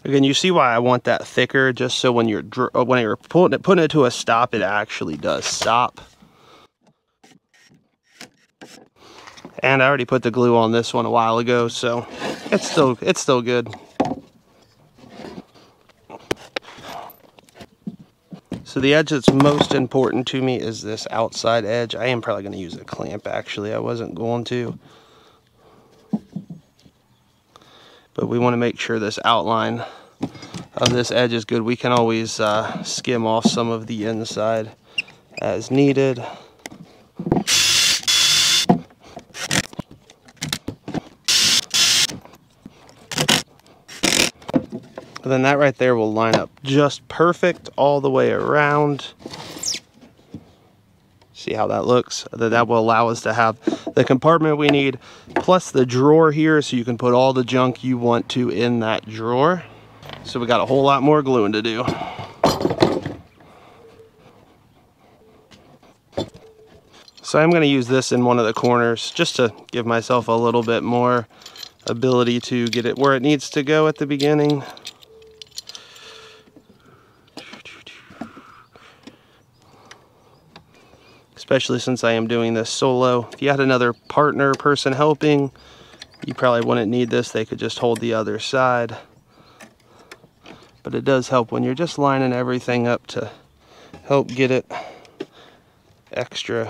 Again, you see why I want that thicker, just so when you're putting it to a stop, it actually does stop. And I already put the glue on this one a while ago, so it's still good. So the edge that's most important to me is this outside edge. I am probably going to use a clamp, actually. I wasn't going to. But we want to make sure this outline of this edge is good. We can always skim off some of the inside as needed. But then that right there will line up just perfect all the way around. See how that looks? That will allow us to have the compartment we need, plus the drawer here, so you can put all the junk you want to in that drawer. So we got a whole lot more gluing to do. So I'm going to use this in one of the corners just to give myself a little bit more ability to get it where it needs to go at the beginning. Especially since I am doing this solo. If you had another partner person helping, you probably wouldn't need this. They could just hold the other side. But it does help when you're just lining everything up to help get it extra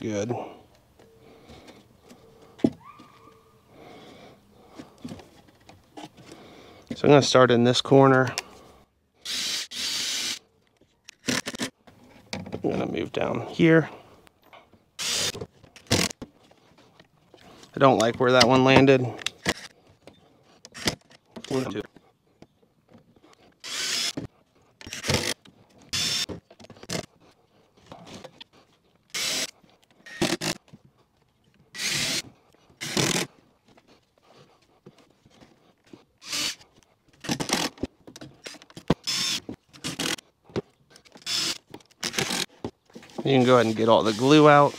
good. So I'm going to start in this corner. I'm going to move down here. I don't like where that one landed. You can go ahead and get all the glue out.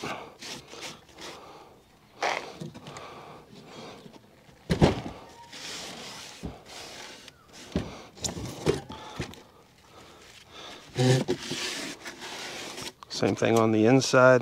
Same thing on the inside.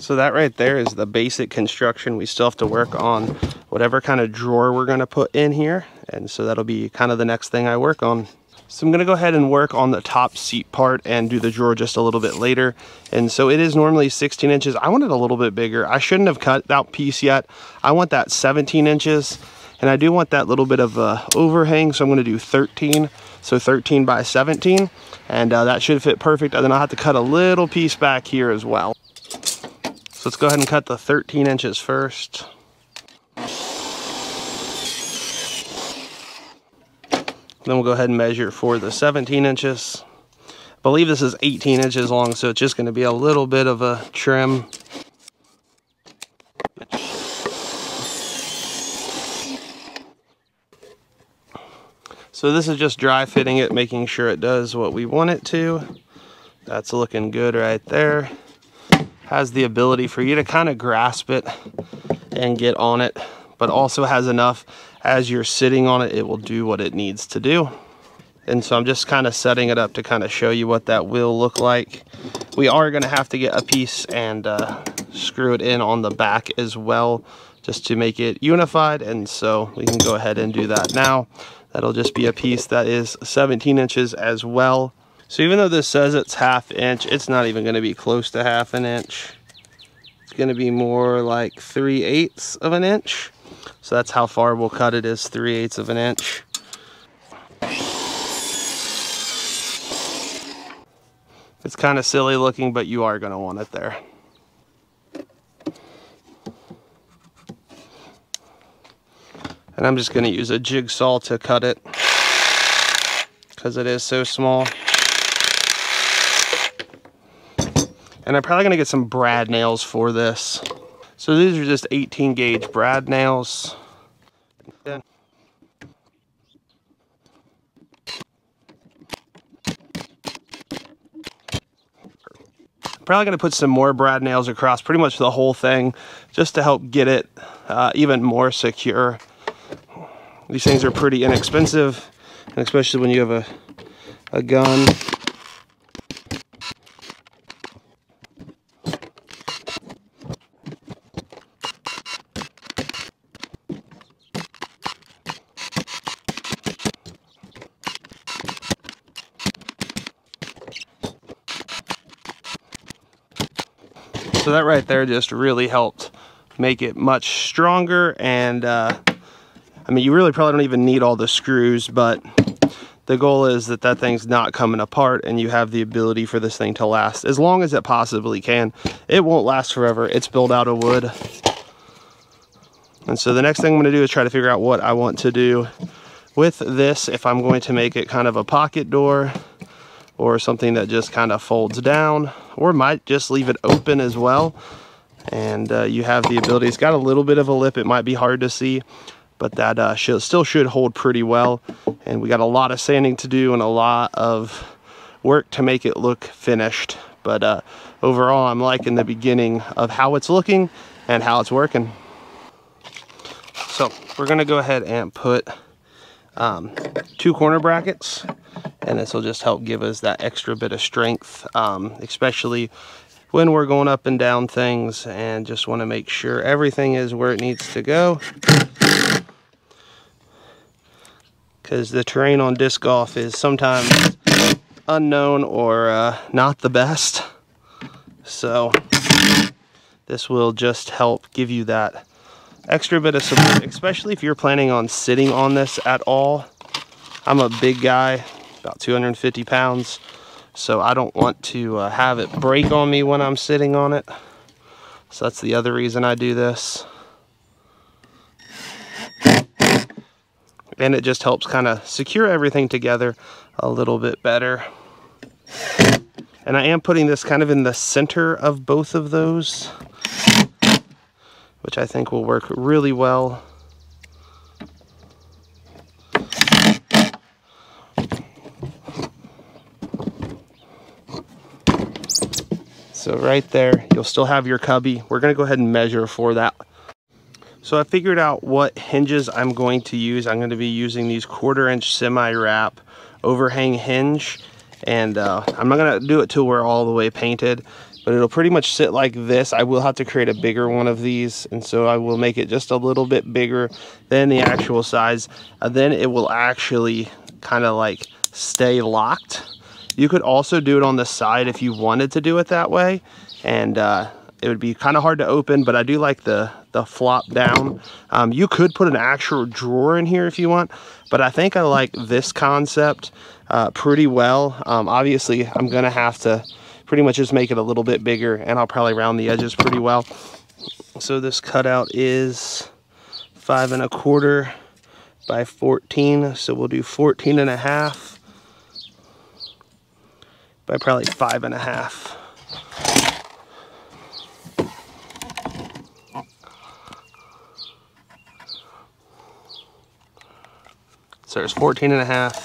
So that right there is the basic construction. We still have to work on whatever kind of drawer we're going to put in here. And so that'll be kind of the next thing I work on. So I'm going to go ahead and work on the top seat part and do the drawer just a little bit later. And so it is normally 16 inches. I want it a little bit bigger. I shouldn't have cut that piece yet. I want that 17 inches. And I do want that little bit of overhang. So I'm going to do 13. So 13 by 17. And that should fit perfect. And then I'll have to cut a little piece back here as well. So let's go ahead and cut the 13 inches first. Then we'll go ahead and measure for the 17 inches. I believe this is 18 inches long, so it's just going to be a little bit of a trim. So this is just dry fitting it, making sure it does what we want it to. That's looking good right there. Has the ability for you to kind of grasp it and get on it, but also has enough as you're sitting on it, it will do what it needs to do. And so I'm just kind of setting it up to kind of show you what that will look like. We are going to have to get a piece and screw it in on the back as well, just to make it unified. And so we can go ahead and do that now. That'll just be a piece that is 17 inches as well. So even though this says it's 1/2 inch, it's not even going to be close to 1/2 inch. It's going to be more like 3/8 of an inch. So that's how far we'll cut it, is 3/8 of an inch. It's kind of silly looking, but you are going to want it there. And I'm just going to use a jigsaw to cut it because it is so small. And I'm probably going to get some brad nails for this. So these are just 18 gauge brad nails. Yeah. Probably going to put some more brad nails across pretty much the whole thing just to help get it even more secure. These things are pretty inexpensive, and especially when you have a gun. So that right there just really helped make it much stronger. And I mean, you really probably don't even need all the screws, but the goal is that thing's not coming apart and you have the ability for this thing to last as long as it possibly can. It won't last forever. It's built out of wood. And so the next thing I'm going to do is try to figure out what I want to do with this, if I'm going to make it kind of a pocket door or something that just kind of folds down, or might just leave it open as well. And you have the ability, it's got a little bit of a lip, it might be hard to see, but that still should hold pretty well. And we got a lot of sanding to do and a lot of work to make it look finished. But overall, I'm liking the beginning of how it's looking and how it's working. So we're gonna go ahead and put two corner brackets, and this will just help give us that extra bit of strength, especially when we're going up and down things, and just want to make sure everything is where it needs to go, because the terrain on disc golf is sometimes unknown or not the best. So this will just help give you that extra bit of support, especially if you're planning on sitting on this at all. I'm a big guy, about 250 pounds. So I don't want to have it break on me when I'm sitting on it. So that's the other reason I do this. And it just helps kind of secure everything together a little bit better. And I am putting this kind of in the center of both of those, which I think will work really well. So right there, you'll still have your cubby. We're gonna go ahead and measure for that. So I figured out what hinges I'm going to use. I'm gonna be using these 1/4 inch semi-wrap overhang hinge. And I'm not gonna do it till we're all the way painted, but it'll pretty much sit like this. I will have to create a bigger one of these. And so I will make it just a little bit bigger than the actual size. And then it will actually kind of like stay locked. You could also do it on the side if you wanted to do it that way, and it would be kind of hard to open, but I do like the flop down. You could put an actual drawer in here if you want, but I think I like this concept pretty well. Obviously, I'm going to have to pretty much just make it a little bit bigger, and I'll probably round the edges pretty well. So this cutout is 5 1/4 by 14, so we'll do 14 1/2 by probably 5 1/2. So there's 14 1/2,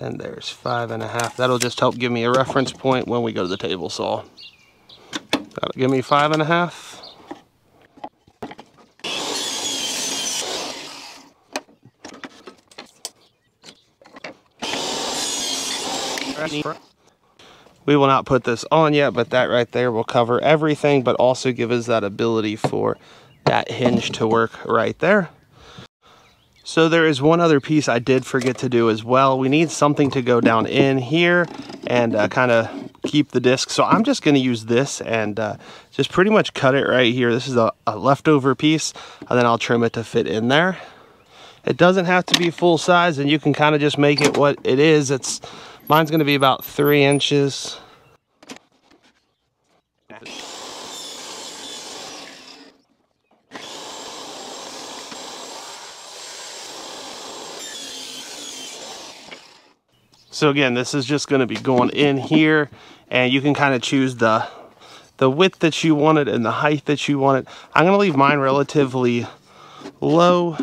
and there's 5 1/2. That'll just help give me a reference point when we go to the table saw. That'll give me 5 1/2. We will not put this on yet, but that right there will cover everything, but also give us that ability for that hinge to work right there. So there is one other piece I did forget to do as well. We need something to go down in here and kind of keep the disc. So I'm just going to use this and just pretty much cut it right here. This is a leftover piece, and then I'll trim it to fit in there. It doesn't have to be full size, and you can kind of just make it what it is. It's mine's going to be about 3 inches. So again, this is just going to be going in here, and you can kind of choose the width that you want it and the height that you want it. I'm going to leave mine relatively low.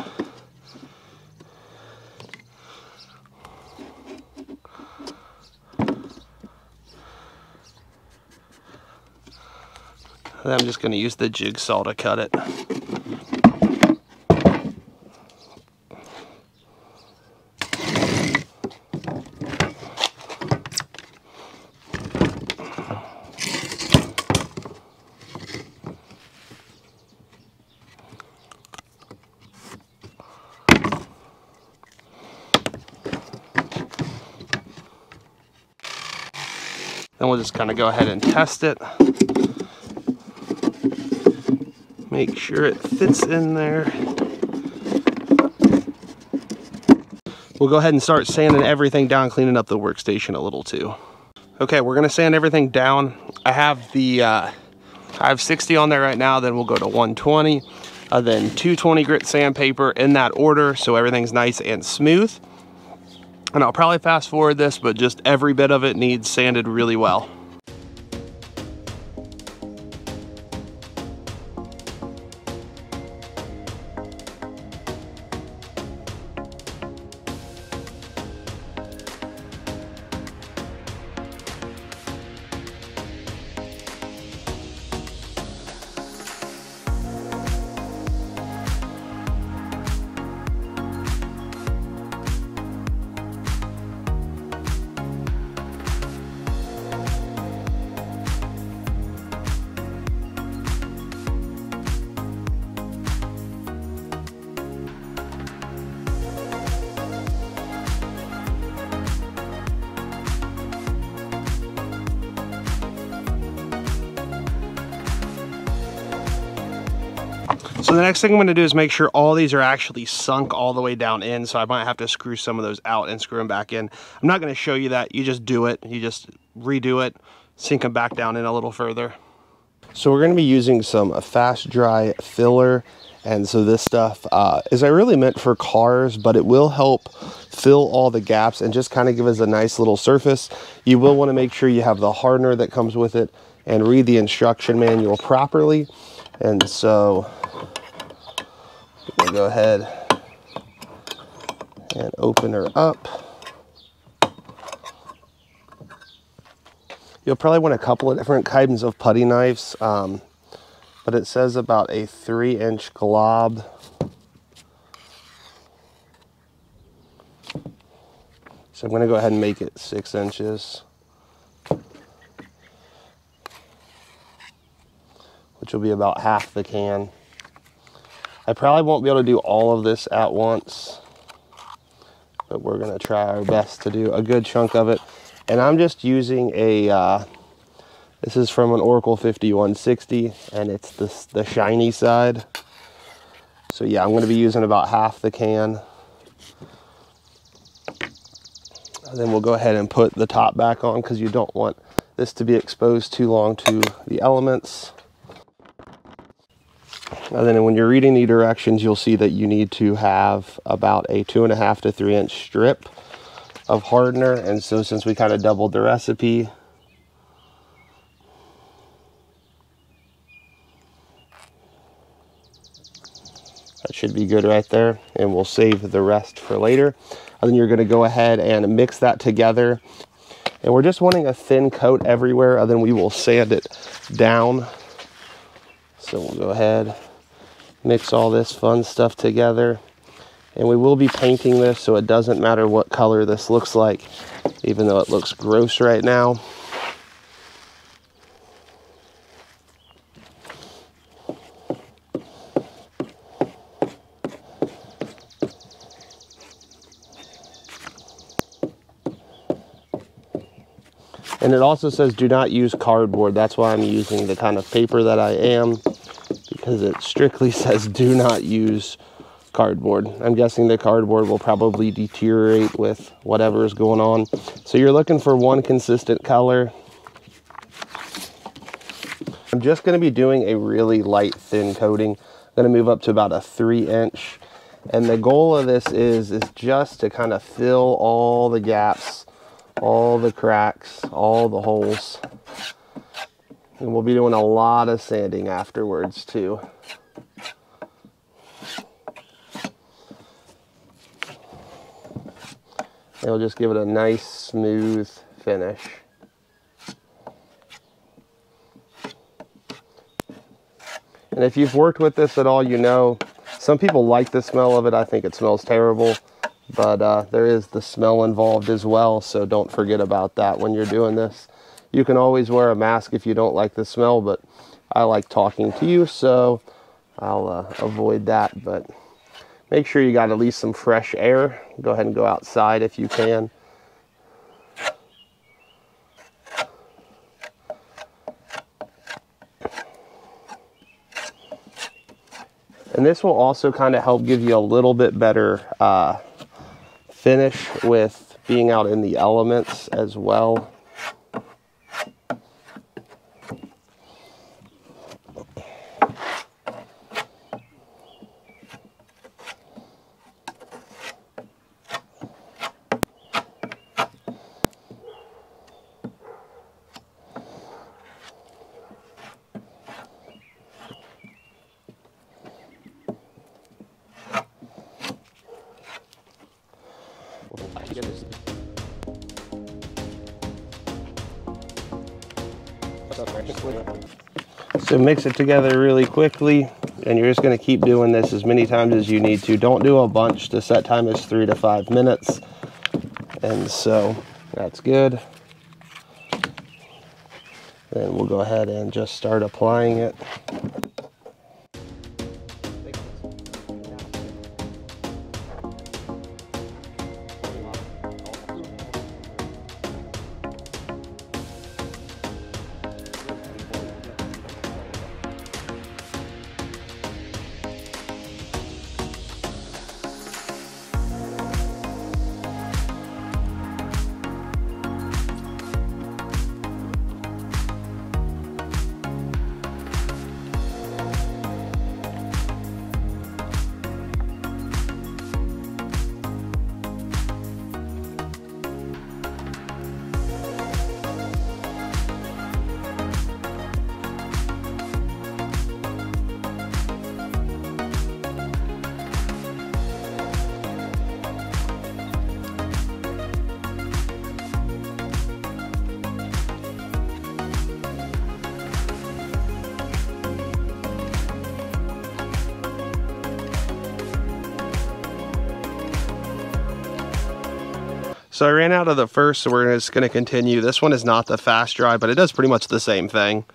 I'm just going to use the jigsaw to cut it. Then we'll just kind of go ahead and test it. Make sure it fits in there. We'll go ahead and start sanding everything down, cleaning up the workstation a little too. Okay, we're gonna sand everything down. I have the I have 60 on there right now, then we'll go to 120, then 220 grit sandpaper in that order so everything's nice and smooth. And I'll probably fast forward this, but just every bit of it needs sanded really well. So the next thing I'm going to do is make sure all these are actually sunk all the way down in, so I might have to screw some of those out and screw them back in. I'm not going to show you that. You just do it. You just redo it, sink them back down in a little further. So we're going to be using some fast dry filler, and so this stuff is really meant for cars, but it will help fill all the gaps and just kind of give us a nice little surface. You will want to make sure you have the hardener that comes with it and read the instruction manual properly. And so we'll go ahead and open her up. You'll probably want a couple of different kinds of putty knives, but it says about a 3-inch glob. So I'm going to go ahead and make it 6 inches, which will be about half the can. I probably won't be able to do all of this at once, but we're gonna try our best to do a good chunk of it. And I'm just using a, this is from an Oracle 5160, and it's the shiny side. So yeah, I'm gonna be using about half the can. And then we'll go ahead and put the top back on because you don't want this to be exposed too long to the elements. And then when you're reading the directions, you'll see that you need to have about a 2.5 to 3 inch strip of hardener. And so since we kind of doubled the recipe, that should be good right there. And we'll save the rest for later. And then you're going to go ahead and mix that together. And we're just wanting a thin coat everywhere, and then we will sand it down. So we'll go ahead, mix all this fun stuff together, and we will be painting this, so it doesn't matter what color this looks like, even though it looks gross right now. And it also says do not use cardboard. That's why I'm using the kind of paper that I am, because it strictly says do not use cardboard. I'm guessing the cardboard will probably deteriorate with whatever is going on. So you're looking for one consistent color. I'm just going to be doing a really light thin coating. I'm going to move up to about a 3 inch. And the goal of this is just to kind of fill all the gaps, all the cracks, all the holes. And we'll be doing a lot of sanding afterwards too. It'll just give it a nice smooth finish. And if you've worked with this at all, you know, some people like the smell of it. I think it smells terrible. But there is the smell involved as well, so don't forget about that when you're doing this. You can always wear a mask if you don't like the smell, but I like talking to you, so I'll avoid that. But make sure you got at least some fresh air. Go ahead and go outside if you can. And this will also kind of help give you a little bit better finish with being out in the elements as well. get this. So mix it together really quickly, and you're just going to keep doing this as many times as you need to. Don't do a bunch. The set time is 3 to 5 minutes, and so that's good. Then we'll go ahead and just start applying it. So I ran out of the first, so we're just gonna continue. This one is not the fast dry, but it does pretty much the same thing.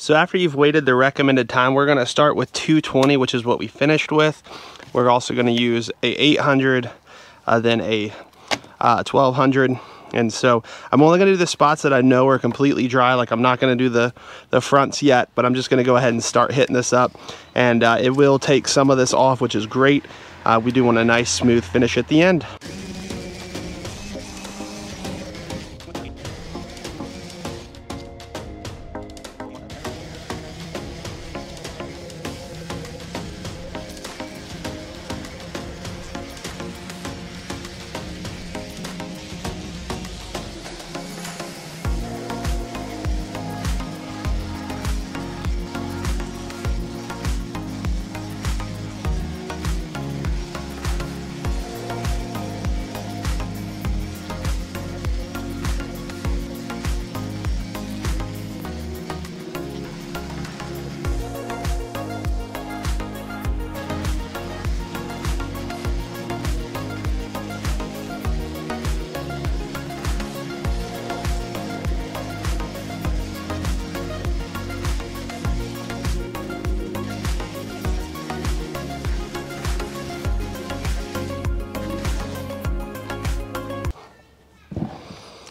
So after you've waited the recommended time, we're gonna start with 220, which is what we finished with. We're also gonna use a 800, then a 1200. And so I'm only gonna do the spots that I know are completely dry. Like I'm not gonna do the fronts yet, but I'm just gonna go ahead and start hitting this up. And it will take some of this off, which is great. We do want a nice smooth finish at the end.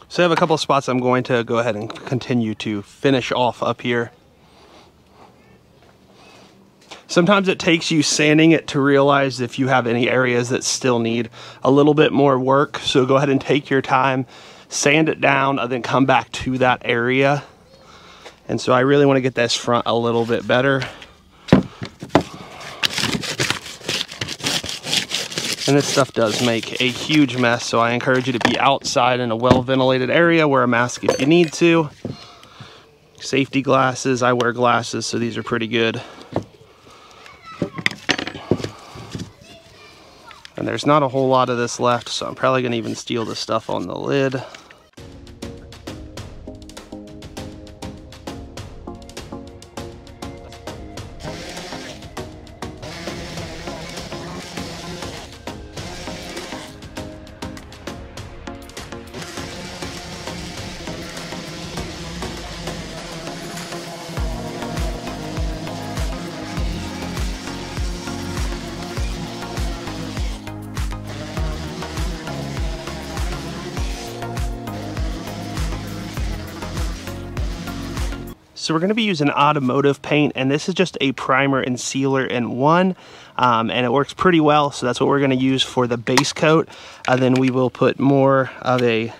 So I have a couple of spots I'm going to go ahead and continue to finish off up here. Sometimes it takes you sanding it to realize if you have any areas that still need a little bit more work. So go ahead and take your time, sand it down, and then come back to that area. And so I really want to get this front a little bit better. And this stuff does make a huge mess, so I encourage you to be outside in a well-ventilated area, wear a mask if you need to. Safety glasses, I wear glasses, so these are pretty good. And there's not a whole lot of this left, so I'm probably gonna even steal the stuff on the lid. So we're going to be using automotive paint, and this is just a primer and sealer in one, and it works pretty well. So that's what we're going to use for the base coat. Then we will put more of a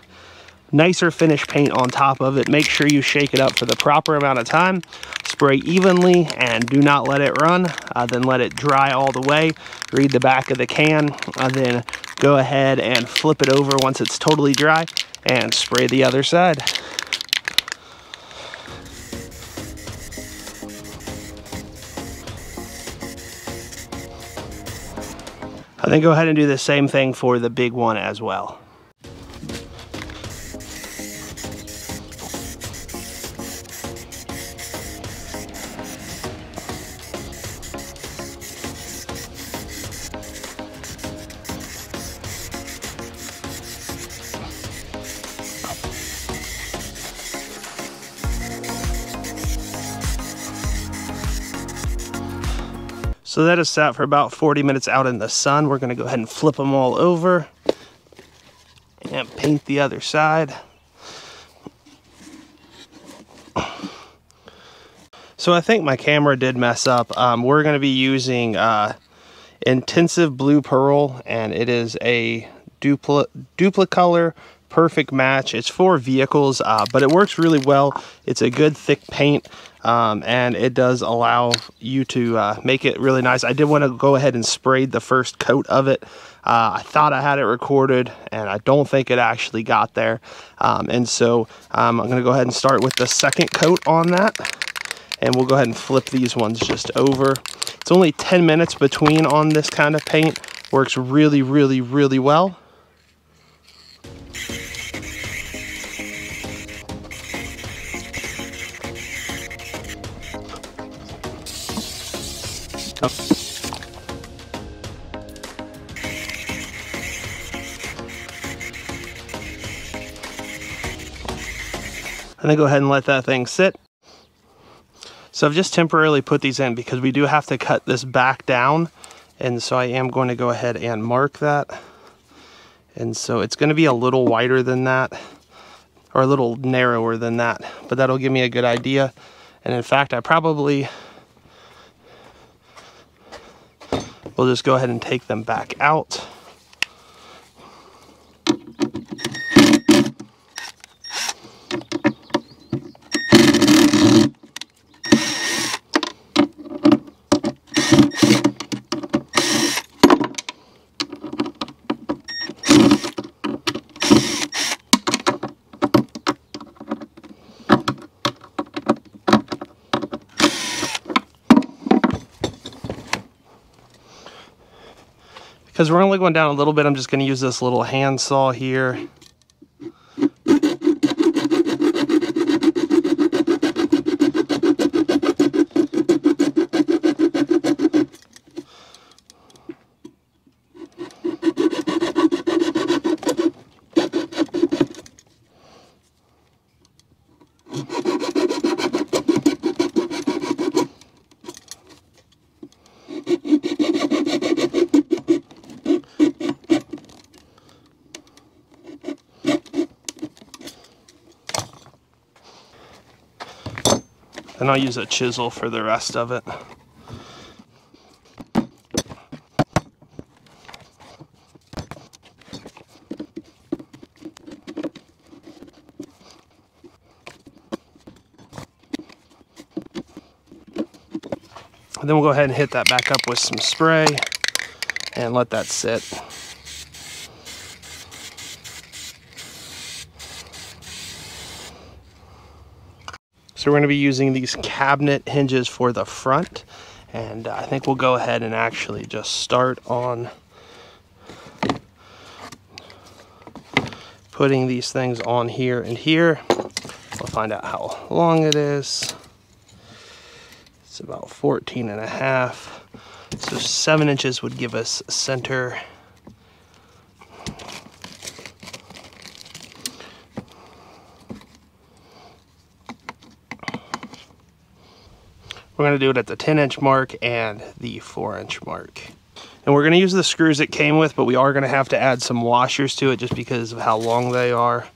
nicer finish paint on top of it. Make sure you shake it up for the proper amount of time. Spray evenly and do not let it run. Then let it dry all the way. Read the back of the can. Then go ahead and flip it over once it's totally dry and spray the other side. And then go ahead and do the same thing for the big one as well. So that is sat for about 40 minutes out in the sun. We're gonna go ahead and flip them all over and paint the other side. So I think my camera did mess up. We're gonna be using Intensive Blue Pearl, and it is a Duplicolor perfect match. It's for vehicles, but it works really well. It's a good thick paint. And it does allow you to make it really nice. I did want to go ahead and spray the first coat of it. I thought I had it recorded, and I don't think it actually got there. And so I'm going to go ahead and start with the second coat on that. And we'll go ahead and flip these ones just over. It's only 10 minutes between on this kind of paint. Works really, really, really well. And then go ahead and let that thing sit. So I've just temporarily put these in because we do have to cut this back down, and so I am going to go ahead and mark that. And so it's going to be a little wider than that, or a little narrower than that, but that'll give me a good idea. And in fact, I probably we'll just go ahead and take them back out. Because we're only going down a little bit, I'm just going to use this little handsaw here. And I'll use a chisel for the rest of it. And then we'll go ahead and hit that back up with some spray and let that sit. So we're going to be using these cabinet hinges for the front, and I think we'll go ahead and actually just start on putting these things on here and here. We'll find out how long it is. It's about 14 and a half. So 7 inches would give us center. We're gonna do it at the 10 inch mark and the 4 inch mark. And we're gonna use the screws it came with, but we are gonna have to add some washers to it just because of how long they are.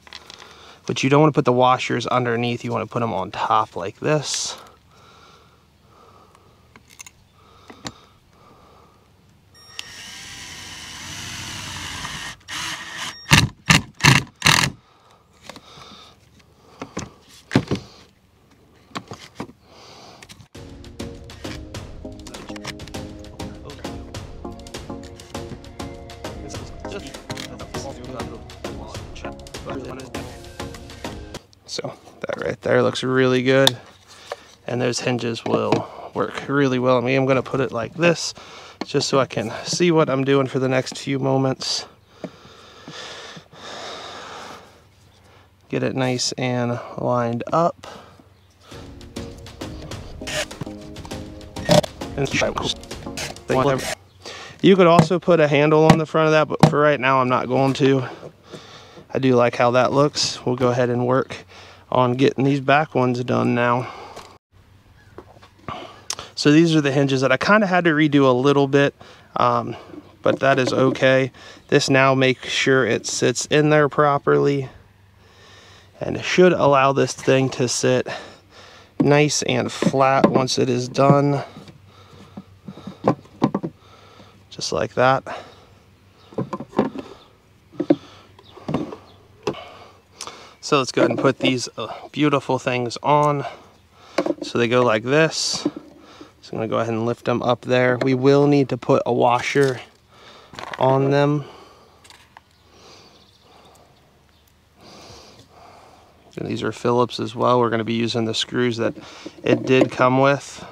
But you don't wanna put the washers underneath, you wanna put them on top like this. So that right there looks really good, and those hinges will work really well. I mean, I'm gonna put it like this just so I can see what I'm doing for the next few moments. Get it nice and lined up. You could also put a handle on the front of that, but for right now I'm not going to. I do like how that looks. We'll go ahead and work on getting these back ones done now. So these are the hinges that I kind of had to redo a little bit, but that is okay. This now makes sure it sits in there properly and it should allow this thing to sit nice and flat once it is done. Just like that. So let's go ahead and put these beautiful things on. So they go like this. So I'm gonna go ahead and lift them up there. We will need to put a washer on them. And these are Phillips as well. We're gonna be using the screws that it did come with.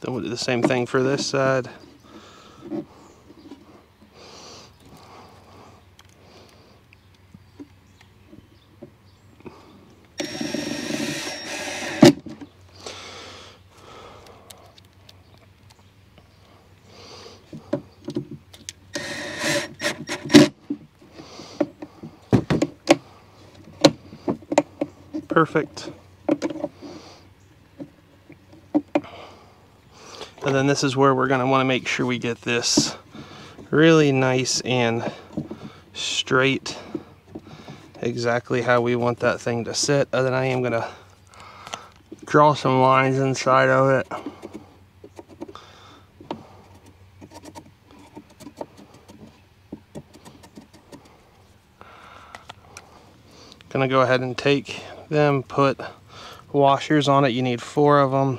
Then we'll do the same thing for this side. Perfect. And then this is where we're going to want to make sure we get this really nice and straight, exactly how we want that thing to sit. And then I am going to draw some lines inside of it. Going to go ahead and take them, put washers on it. You need 4 of them.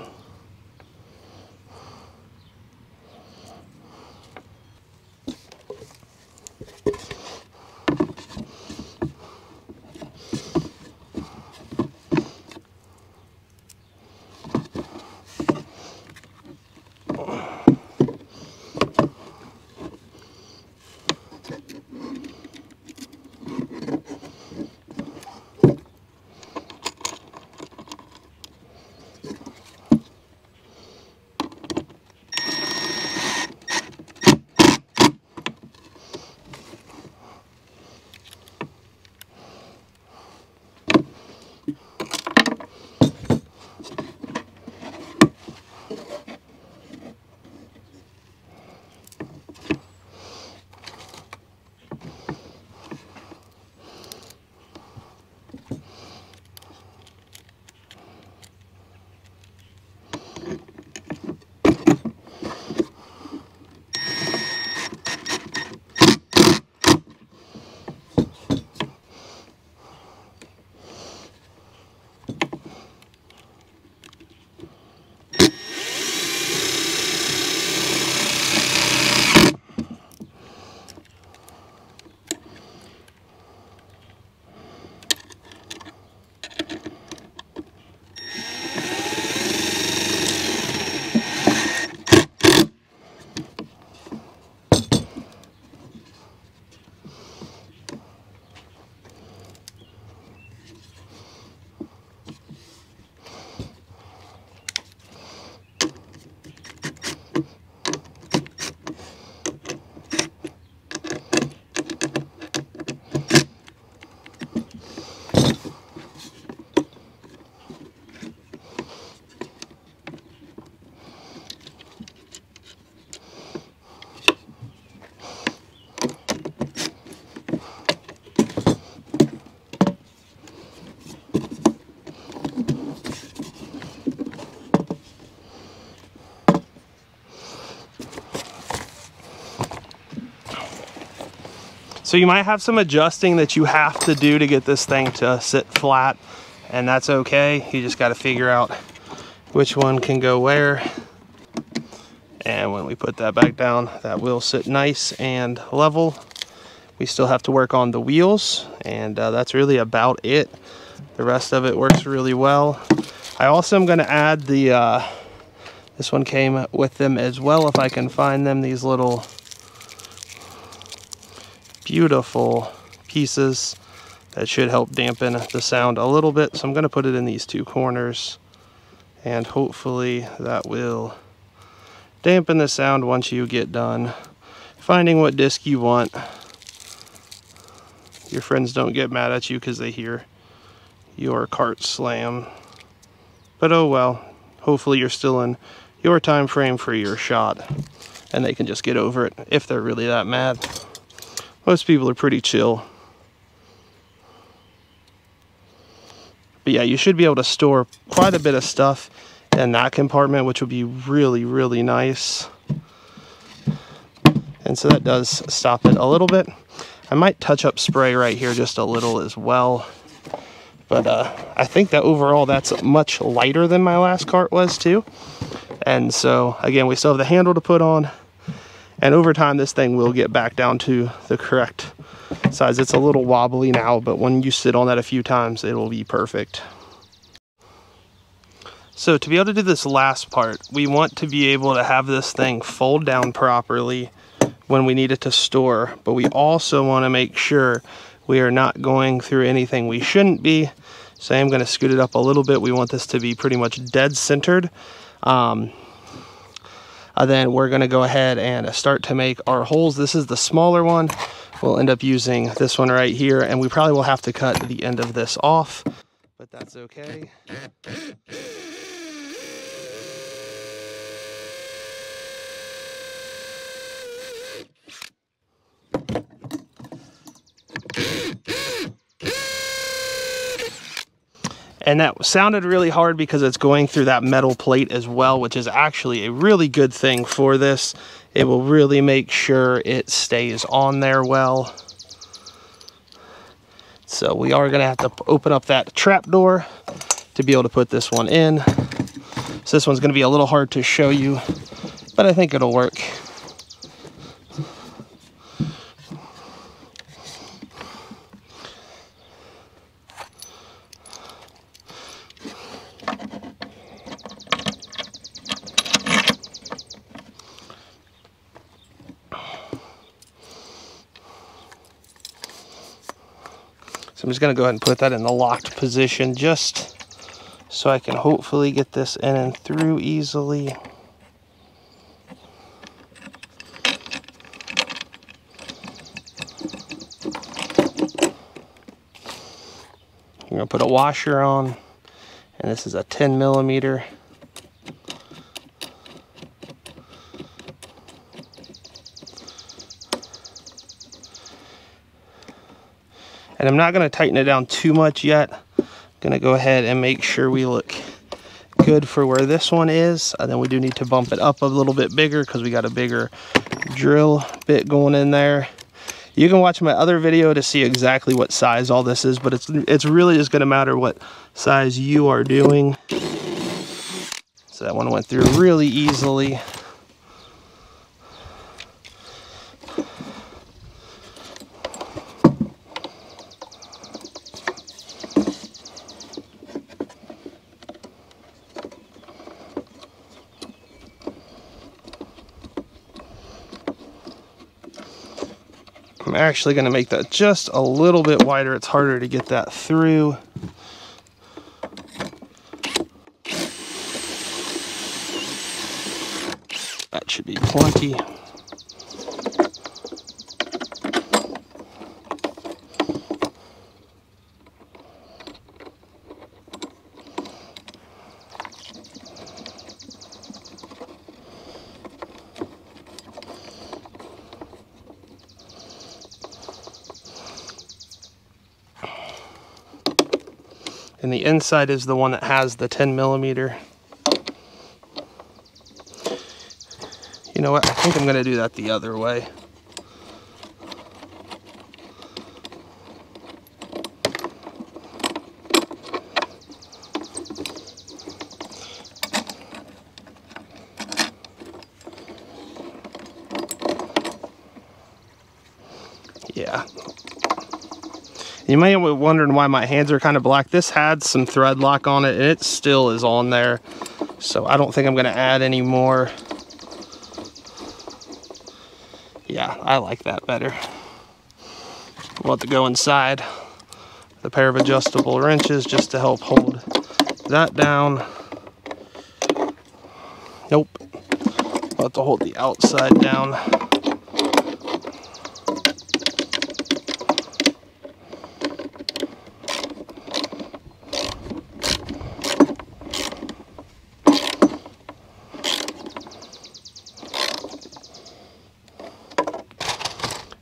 So you might have some adjusting that you have to do to get this thing to sit flat, and that's okay. You just got to figure out which one can go where. And when we put that back down, that will sit nice and level. We still have to work on the wheels, and that's really about it. The rest of it works really well. I also am going to add the, this one came with them as well, if I can find them, these little beautiful pieces that should help dampen the sound a little bit. So I'm going to put it in these two corners, and hopefully that will dampen the sound once you get done finding what disc you want. Your friends don't get mad at you because they hear your cart slam, but oh well, hopefully you're still in your time frame for your shot and they can just get over it if they're really that mad. Most people are pretty chill. But yeah, you should be able to store quite a bit of stuff in that compartment, which would be really, really nice. And so that does stop it a little bit. I might touch up spray right here just a little as well. But I think that overall that's much lighter than my last cart was too. And so again, we still have the handle to put on. And over time, this thing will get back down to the correct size. It's a little wobbly now, but when you sit on that a few times, it'll be perfect. So to be able to do this last part, we want to be able to have this thing fold down properly when we need it to store, but we also want to make sure we are not going through anything we shouldn't be. So I'm going to scoot it up a little bit. We want this to be pretty much dead centered. Then we're going to go ahead and start to make our holes. This is the smaller one. We'll end up using this one right here, and we probably will have to cut the end of this off, but that's okay. And that sounded really hard because it's going through that metal plate as well, which is actually a really good thing for this. It will really make sure it stays on there well. So we are going to have to open up that trap door to be able to put this one in. So this one's going to be a little hard to show you, but I think it'll work. So I'm just going to go ahead and put that in the locked position just so I can hopefully get this in and through easily. I'm going to put a washer on, and this is a 10 millimeter. And I'm not going to tighten it down too much yet. I'm going to go ahead and make sure we look good for where this one is. And then we do need to bump it up a little bit bigger because we got a bigger drill bit going in there. You can watch my other video to see exactly what size all this is, but it's really just going to matter what size you are doing. So that one went through really easily. I'm actually going to make that just a little bit wider. It's harder to get that through. That should be plenty. And the inside is the one that has the 10 millimeter. You know what? I think I'm going to do that the other way. You may be wondering why my hands are kind of black. This had some thread lock on it, and it still is on there. So I don't think I'm gonna add any more. Yeah, I like that better. We'll have to go inside with a pair of adjustable wrenches just to help hold that down. Nope, we'll have to hold the outside down.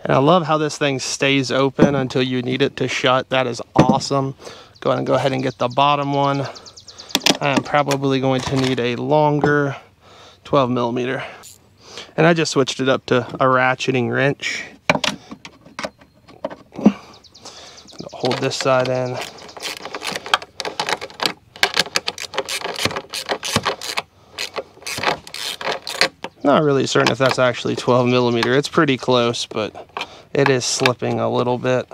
And I love how this thing stays open until you need it to shut. That is awesome. Go ahead and get the bottom one. I'm probably going to need a longer 12 millimeter. And I just switched it up to a ratcheting wrench. Hold this side in. Not really certain if that's actually 12 millimeter. It's pretty close, but it is slipping a little bit.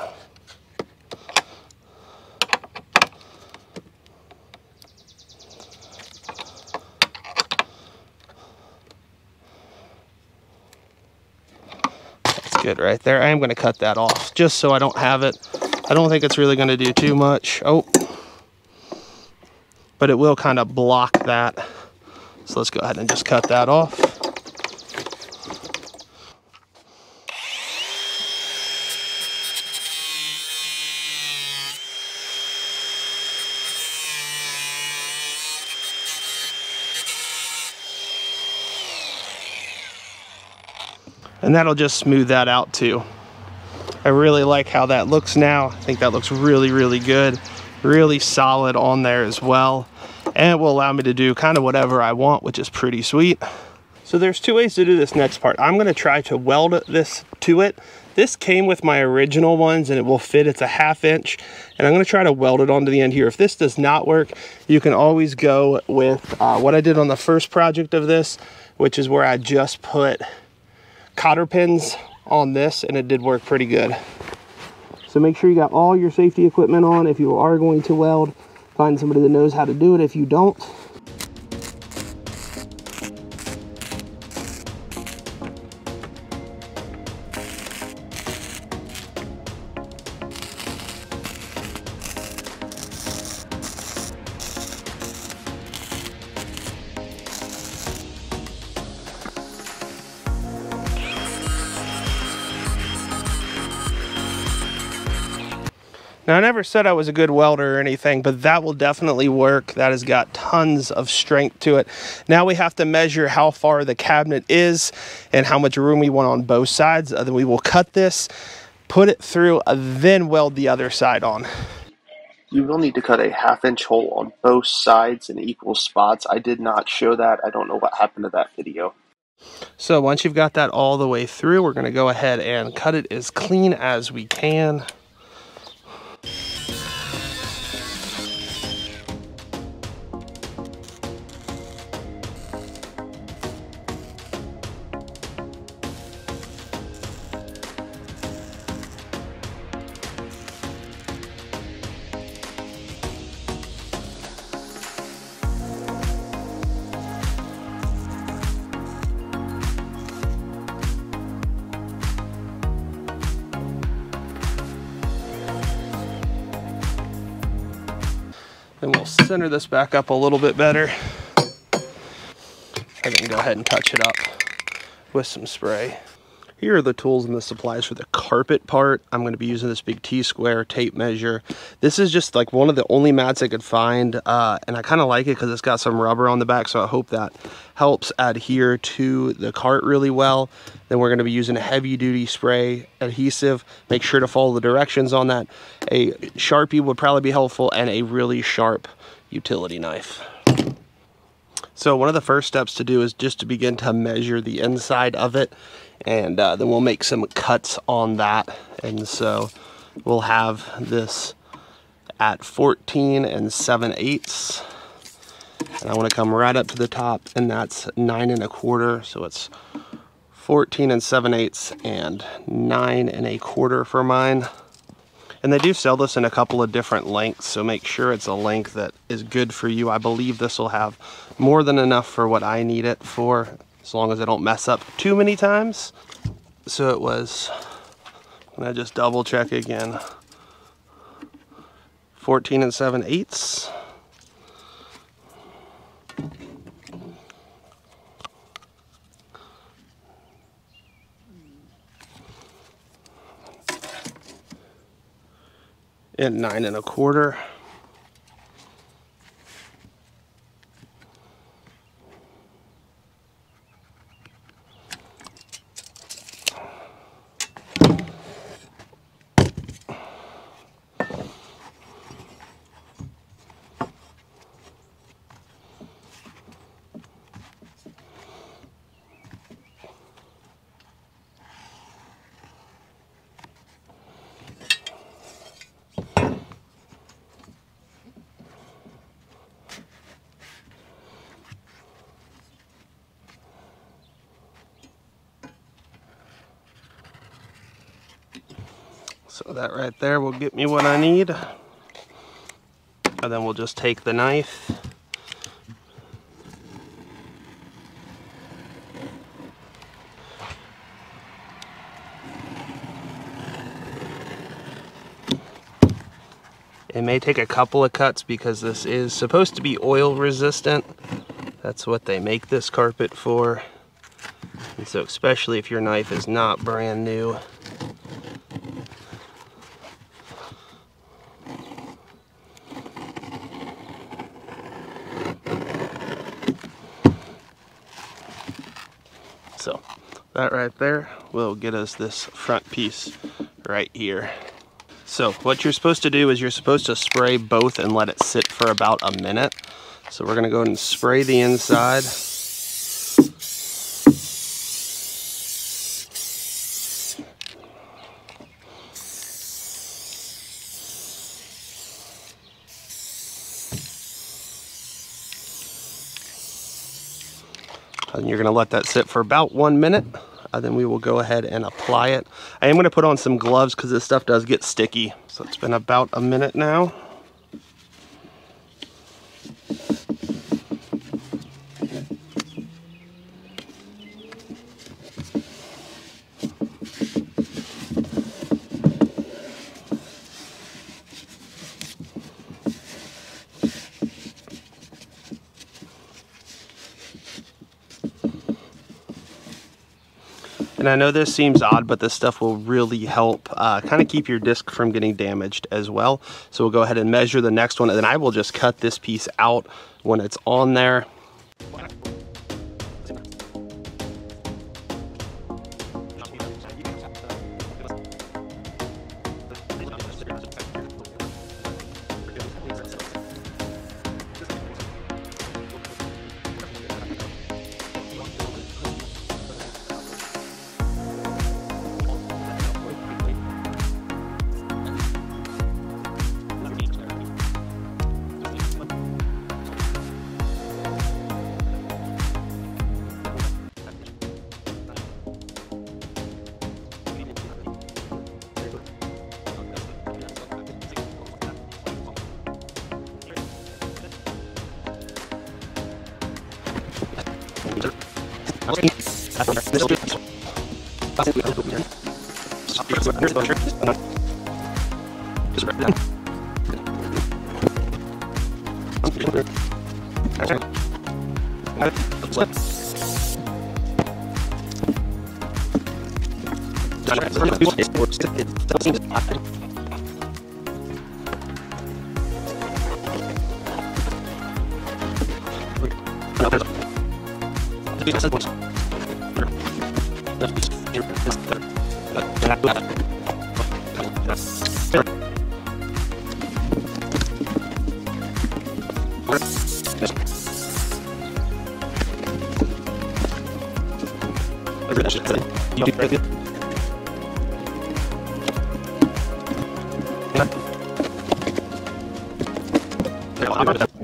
That's good right there. I am going to cut that off just so I don't have it. I don't think it's really going to do too much. Oh, but it will kind of block that. So let's go ahead and just cut that off. And that'll just smooth that out too. I really like how that looks now. I think that looks really, really good. Really solid on there as well. And it will allow me to do kind of whatever I want, which is pretty sweet. So there's two ways to do this next part. I'm gonna try to weld this to it. This came with my original ones and it will fit. It's a 1/2 inch. And I'm gonna try to weld it onto the end here. If this does not work, you can always go with what I did on the first project of this, which is where I just put cotter pins on this, and it did work pretty good. So make sure you got all your safety equipment on. If you are going to weld, find somebody that knows how to do it. If you don't, now, I never said I was a good welder or anything, but that will definitely work. That has got tons of strength to it. Now we have to measure how far the cabinet is and how much room we want on both sides. Then we will cut this, put it through, then weld the other side on. You will need to cut a 1/2 inch hole on both sides in equal spots. I did not show that. I don't know what happened to that video. So once you've got that all the way through, we're going to go ahead and cut it as clean as we can. And we'll center this back up a little bit better. And then go ahead and touch it up with some spray. Here are the tools and the supplies for the carpet part. I'm going to be using this big T-square tape measure. This is just like one of the only mats I could find. And I kind of like it because it's got some rubber on the back. So I hope that helps adhere to the cart really well. Then we're going to be using a heavy duty spray adhesive. Make sure to follow the directions on that. A Sharpie would probably be helpful, and a really sharp utility knife. So one of the first steps to do is just to begin to measure the inside of it, and then we'll make some cuts on that. And so we'll have this at 14 7/8, and I want to come right up to the top, and that's 9 1/4. So it's 14 7/8 and 9 1/4 for mine. And they do sell this in a couple of different lengths, so make sure it's a length that is good for you. I believe this will have more than enough for what I need it for, as long as I don't mess up too many times. So it was, and I just double check again, 14 7/8. And 9 1/4. So that right there will get me what I need. And then we'll just take the knife. It may take a couple of cuts because this is supposed to be oil resistant. That's what they make this carpet for. And so especially if your knife is not brand new, that right there will get us this front piece right here. So what you're supposed to do is you're supposed to spray both and let it sit for about a minute. So we're gonna go ahead and spray the inside. And you're gonna let that sit for about 1 minute. Then we will go ahead and apply it. I am gonna put on some gloves because this stuff does get sticky. So it's been about a minute now. And I know this seems odd, but this stuff will really help kind of keep your disc from getting damaged as well. So we'll go ahead and measure the next one, and then I will just cut this piece out when it's on there.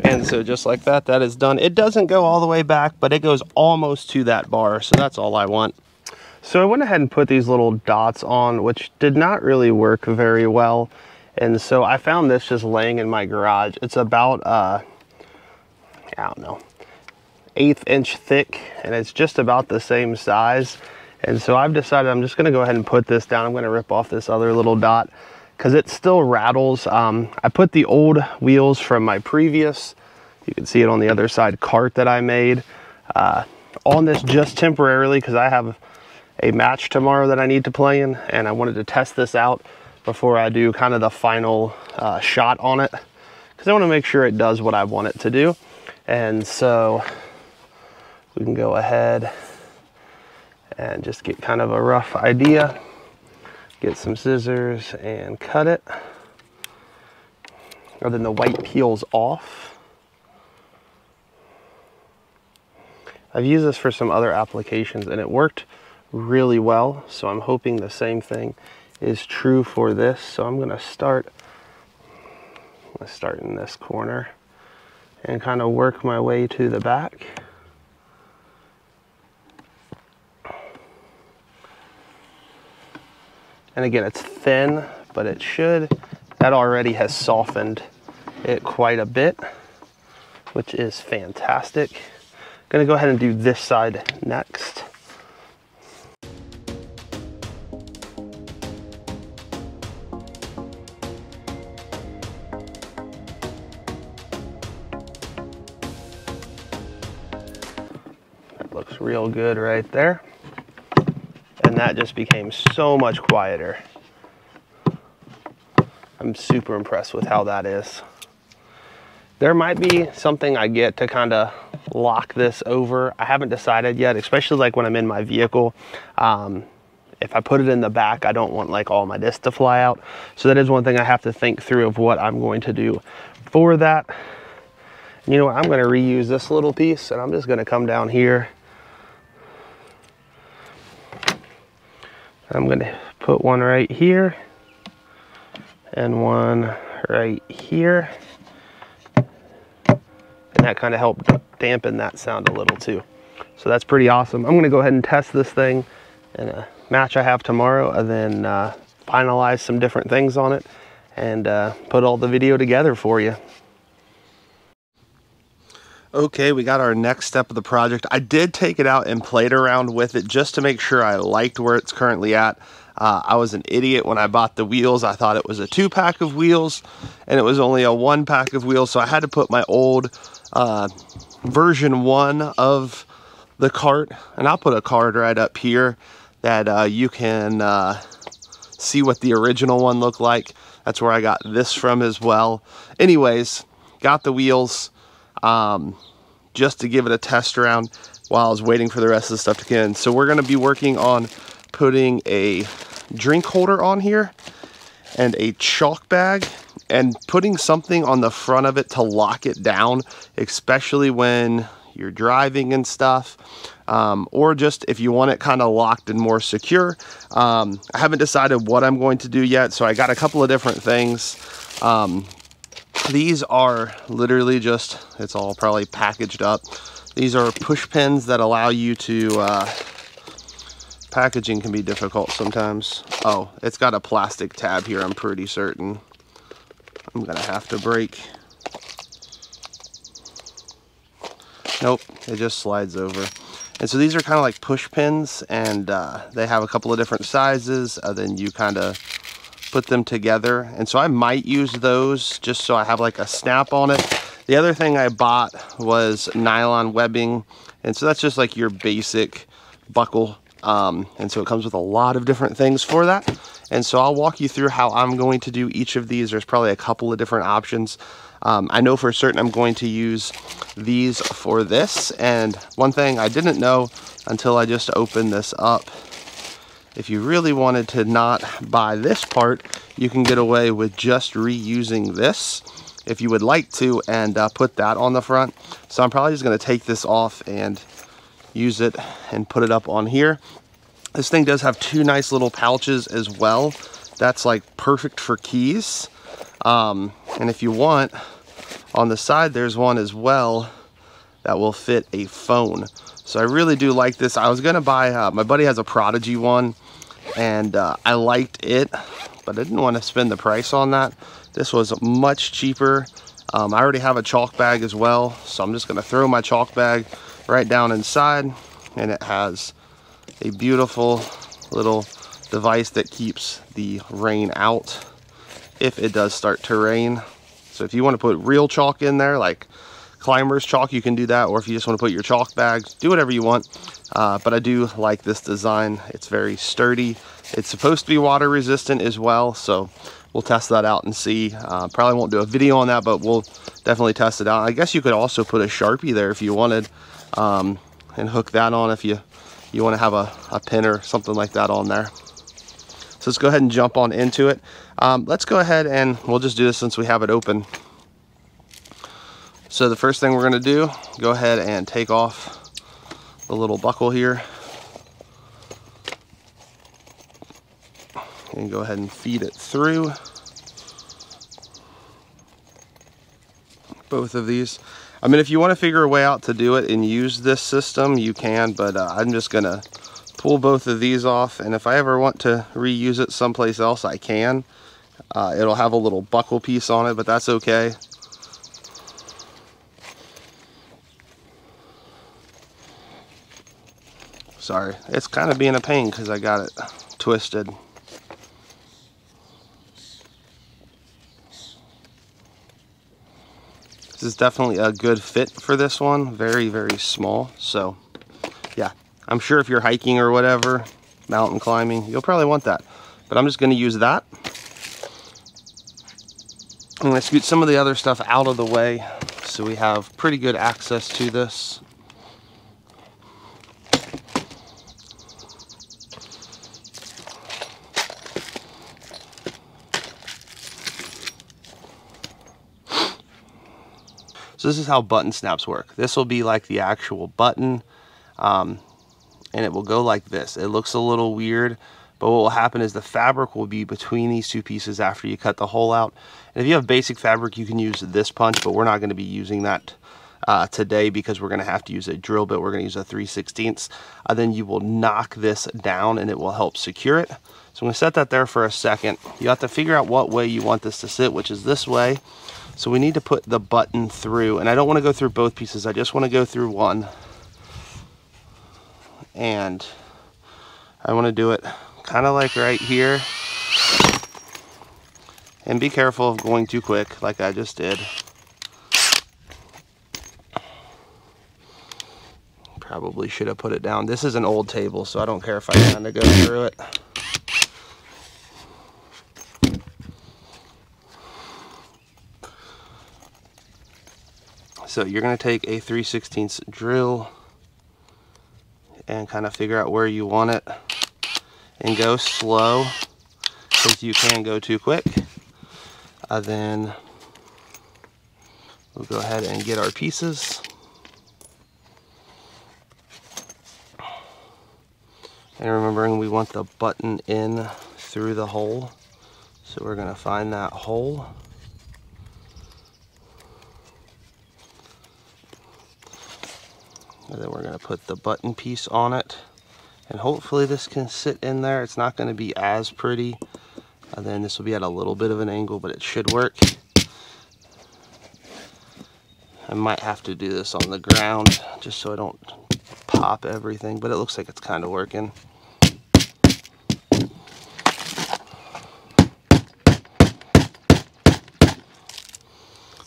And so just like that, that is done. It doesn't go all the way back, but it goes almost to that bar, so that's all I want. So I went ahead and put these little dots on, which did not really work very well. And so I found this just laying in my garage. It's about, I don't know, 1/8 inch thick, and it's just about the same size. And so I've decided I'm just gonna go ahead and put this down. I'm gonna rip off this other little dot because it still rattles. I put the old wheels from my previous, you can see it on the other side, cart that I made on this just temporarily because I have a match tomorrow that I need to play in, and I wanted to test this out before I do kind of the final shot on it because I want to make sure it does what I want it to do. And so we can go ahead and just get kind of a rough idea. Get some scissors and cut it. And then the white peels off. I've used this for some other applications and it worked really well. So I'm hoping the same thing is true for this. So I'm gonna start in this corner and kind of work my way to the back. And again, it's thin, but it should. That already has softened it quite a bit, which is fantastic. I'm gonna go ahead and do this side next. That looks real good right there. And that just became so much quieter. I'm super impressed with how that is. There might be something I get to kind of lock this over. I haven't decided yet, especially like when I'm in my vehicle. If I put it in the back, I don't want like all my discs to fly out. So that is one thing I have to think through of what I'm going to do for that. And you know what, I'm gonna reuse this little piece and I'm just gonna come down here. I'm gonna put one right here and one right here. And that kind of helped dampen that sound a little too. So that's pretty awesome. I'm gonna go ahead and test this thing in a match I have tomorrow and then finalize some different things on it and put all the video together for you. Okay, we got our next step of the project. I did take it out and played around with it just to make sure I liked where it's currently at. I was an idiot when I bought the wheels. I thought it was a 2-pack of wheels and it was only a 1-pack of wheels. So I had to put my old version 1 of the cart, and I'll put a card right up here that you can see what the original one looked like. That's where I got this from as well. Anyways, got the wheels. Just to give it a test round while I was waiting for the rest of the stuff to get in. So we're going to be working on putting a drink holder on here and a chalk bag and putting something on the front of it to lock it down, especially when you're driving and stuff, or just if you want it kind of locked and more secure. I haven't decided what I'm going to do yet, so I got a couple of different things. These are literally just, it's all probably packaged up. These are push pins that allow you to, packaging can be difficult sometimes. Oh, it's got a plastic tab here, I'm pretty certain. I'm gonna have to break. Nope, it just slides over. And so these are kind of like push pins, and they have a couple of different sizes, then you kind of put them together. And so I might use those just so I have like a snap on it. The other thing I bought was nylon webbing. And so that's just like your basic buckle. And so it comes with a lot of different things for that. And so I'll walk you through how I'm going to do each of these. There's probably a couple of different options. I know for certain I'm going to use these for this. And one thing I didn't know until I just opened this up, if you really wanted to not buy this part, you can get away with just reusing this if you would like to, and put that on the front. So I'm probably just going to take this off and use it and put it up on here. This thing does have two nice little pouches as well. That's like perfect for keys. And if you want, on the side there's one as well that will fit a phone. So I really do like this. I was going to buy, my buddy has a Prodigy one, and I liked it, but I didn't want to spend the price on that. This was much cheaper. I already have a chalk bag as well, so I'm just going to throw my chalk bag right down inside, and it has a beautiful little device that keeps the rain out if it does start to rain. So if you want to put real chalk in there, like climber's chalk, you can do that, or if you just want to put your chalk bags, do whatever you want. But I do like this design. It's very sturdy. It's supposed to be water resistant as well, so we'll test that out and see. Probably won't do a video on that, but we'll definitely test it out. I guess you could also put a Sharpie there if you wanted, and hook that on if you want to have a pin or something like that on there. So let's go ahead and jump on into it. Let's go ahead and we'll just do this since we have it open. So the first thing we're going to do, go ahead and take off the little buckle here. And go ahead and feed it through both of these. I mean, if you want to figure a way out to do it and use this system, you can, but I'm just going to pull both of these off, and if I ever want to reuse it someplace else, I can. It'll have a little buckle piece on it, but that's okay. Sorry, it's kind of being a pain because I got it twisted. This is definitely a good fit for this one. Very, very small, so yeah. I'm sure if you're hiking or whatever, mountain climbing, you'll probably want that. But I'm just gonna use that. I'm gonna scoot some of the other stuff out of the way so we have pretty good access to this. So this is how button snaps work. This will be like the actual button. And it will go like this. It looks a little weird, but what will happen is the fabric will be between these two pieces after you cut the hole out. And if you have basic fabric, you can use this punch, but we're not going to be using that today because we're going to have to use a drill bit. We're going to use a 3/16. Then you will knock this down and it will help secure it. So I'm going to set that there for a second. You have to figure out what way you want this to sit, which is this way. So we need to put the button through, and I don't want to go through both pieces. I just want to go through one. And I want to do it kind of like right here, and be careful of going too quick like I just did. Probably should have put it down. This is an old table, so I don't care if I kind of go through it. So you're going to take a 3/16 drill and kind of figure out where you want it, and go slow because you can go too quick. Then we'll go ahead and get our pieces, and remembering we want the button in through the hole, so we're gonna find that hole. And then we're going to put the button piece on it, and hopefully this can sit in there. It's not going to be as pretty, and then this will be at a little bit of an angle, but it should work. I might have to do this on the ground just so I don't pop everything, but it looks like it's kind of working.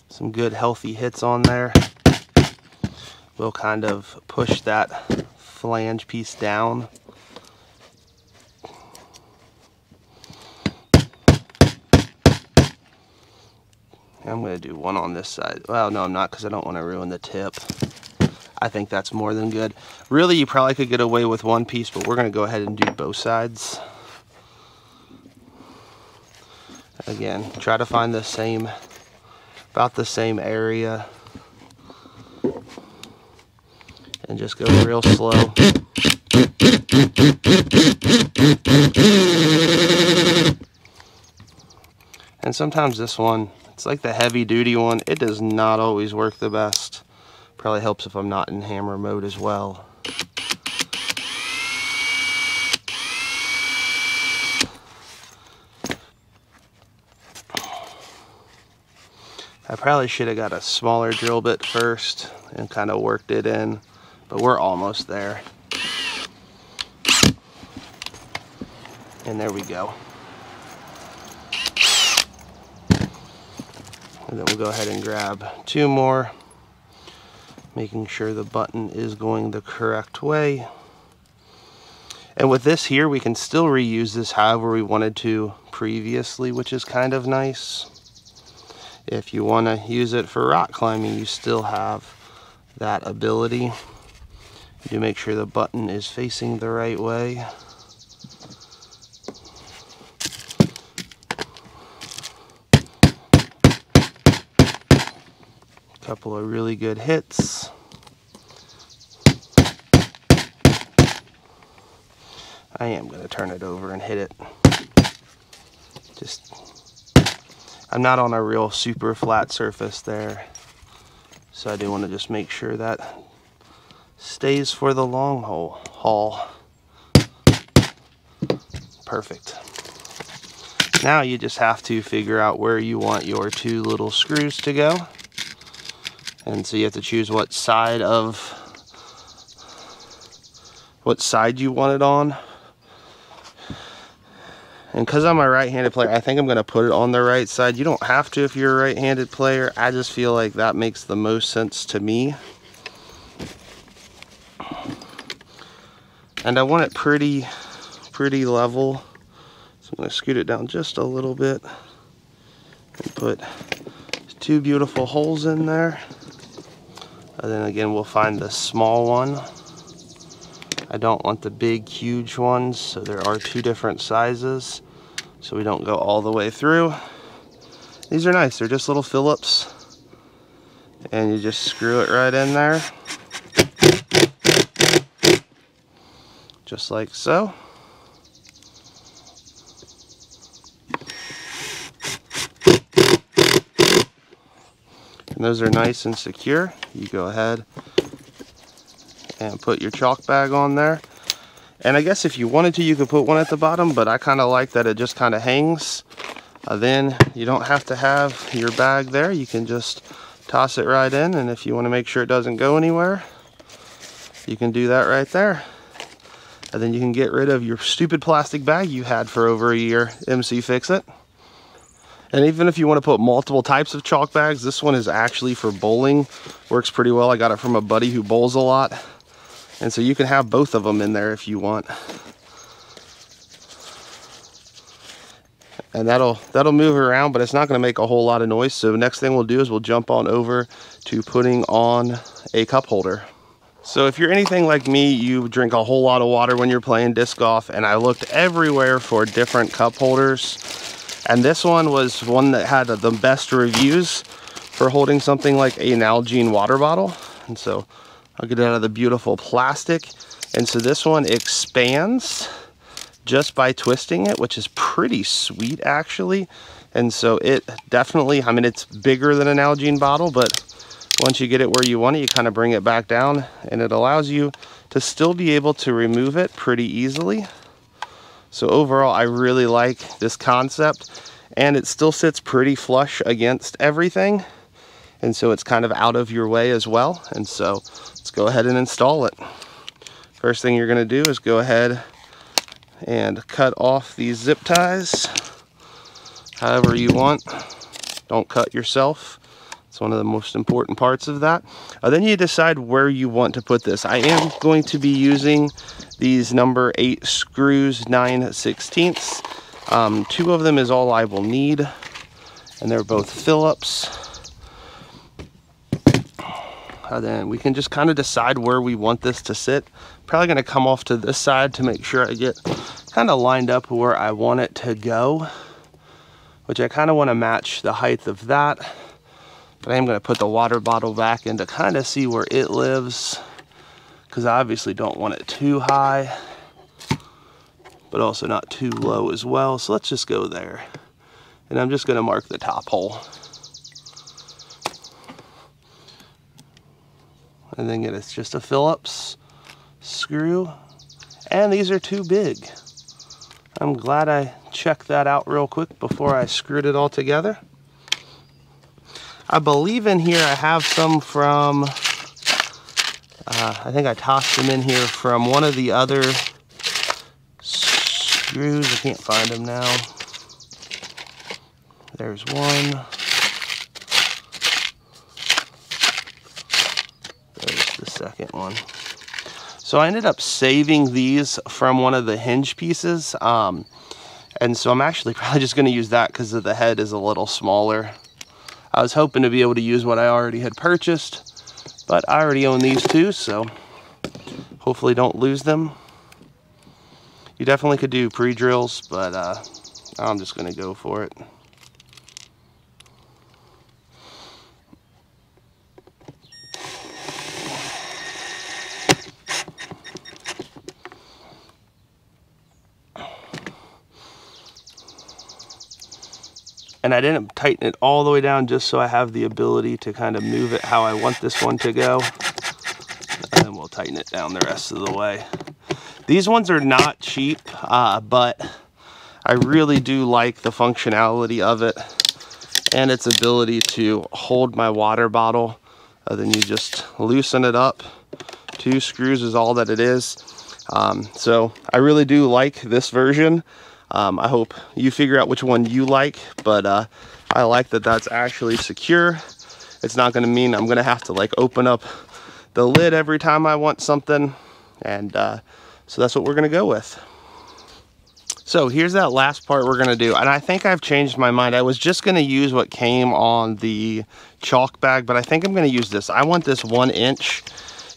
Some good healthy hits on there. We'll kind of push that flange piece down. I'm going to do one on this side. Well, no, I'm not, because I don't want to ruin the tip. I think that's more than good. Really, you probably could get away with one piece, but we're going to go ahead and do both sides. Again, try to find the same, about the same area. And just go real slow. And sometimes this one, it's like the heavy duty one, it does not always work the best. Probably helps if I'm not in hammer mode as well. I probably should have got a smaller drill bit first and kind of worked it in, but we're almost there. And there we go. And then we'll go ahead and grab two more, making sure the button is going the correct way. And with this here, we can still reuse this however we wanted to previously, which is kind of nice. If you want to use it for rock climbing, you still have that ability. You do make sure the button is facing the right way. A couple of really good hits. I am going to turn it over and hit it. I'm not on a real super flat surface there, so I do want to just make sure that stays for the long haul. Perfect. Now you just have to figure out where you want your two little screws to go. And so you have to choose what side you want it on. And because I'm a right-handed player, I think I'm going to put it on the right side. You don't have to if you're a right-handed player. I just feel like that makes the most sense to me. And I want it pretty level. So I'm going to scoot it down just a little bit and put two beautiful holes in there. And then again, we'll find the small one. I don't want the big, huge ones, so there are two different sizes, so we don't go all the way through. These are nice, they're just little Phillips, and you just screw it right in there, just like so. And those are nice and secure. You go ahead and put your chalk bag on there. And I guess if you wanted to, you could put one at the bottom, but I kind of like that it just kind of hangs. Then you don't have to have your bag there. You can just toss it right in, and if you want to make sure it doesn't go anywhere, you can do that right there. And then you can get rid of your stupid plastic bag you had for over a year, MC Fix It. And even if you want to put multiple types of chalk bags, this one is actually for bowling. Works pretty well. I got it from a buddy who bowls a lot. And so you can have both of them in there if you want. And that'll move around, but it's not going to make a whole lot of noise. So next thing we'll do is we'll jump on over to putting on a cup holder. So if you're anything like me, you drink a whole lot of water when you're playing disc golf. And I looked everywhere for different cup holders. And this one was one that had the best reviews for holding something like a Nalgene water bottle. And so I'll get it out of the beautiful plastic. And so this one expands just by twisting it, which is pretty sweet actually. And so it definitely, I mean, it's bigger than a Nalgene bottle, but once you get it where you want it, you kind of bring it back down, and it allows you to still be able to remove it pretty easily. So overall, I really like this concept, and it still sits pretty flush against everything. And so it's kind of out of your way as well. And so let's go ahead and install it. First thing you're gonna do is go ahead and cut off these zip ties, however you want. Don't cut yourself. It's one of the most important parts of that. Then you decide where you want to put this. I am going to be using these number 8 screws, 9/16. Two of them is all I will need, and they're both Phillips. Then we can just kind of decide where we want this to sit. Probably going to come off to this side to make sure I get kind of lined up where I want it to go, which I kind of want to match the height of that. But I am going to put the water bottle back in to kind of see where it lives, because I obviously don't want it too high, but also not too low as well. So let's just go there, and I'm just going to mark the top hole. And then it's just a Phillips screw. And these are too big. I'm glad I checked that out real quick before I screwed it all together. I believe in here I have some from, I think I tossed them in here from one of the other screws. I can't find them now. There's one. There's the second one. So I ended up saving these from one of the hinge pieces. And so I'm actually probably just going to use that because the head is a little smaller. I was hoping to be able to use what I already had purchased, but I already own these two, so hopefully don't lose them. You definitely could do pre-drills, but I'm just going to go for it. And I didn't tighten it all the way down just so I have the ability to kind of move it how I want this one to go. And then we'll tighten it down the rest of the way. These ones are not cheap, but I really do like the functionality of it and its ability to hold my water bottle. Then you just loosen it up. 2 screws is all that it is. So I really do like this version. I hope you figure out which one you like, but I like that that's actually secure. It's not going to mean I'm going to have to like open up the lid every time I want something. And so that's what we're going to go with. So here's that last part we're going to do. And I think I've changed my mind. I was just going to use what came on the chalk bag, but I think I'm going to use this. I want this 1-inch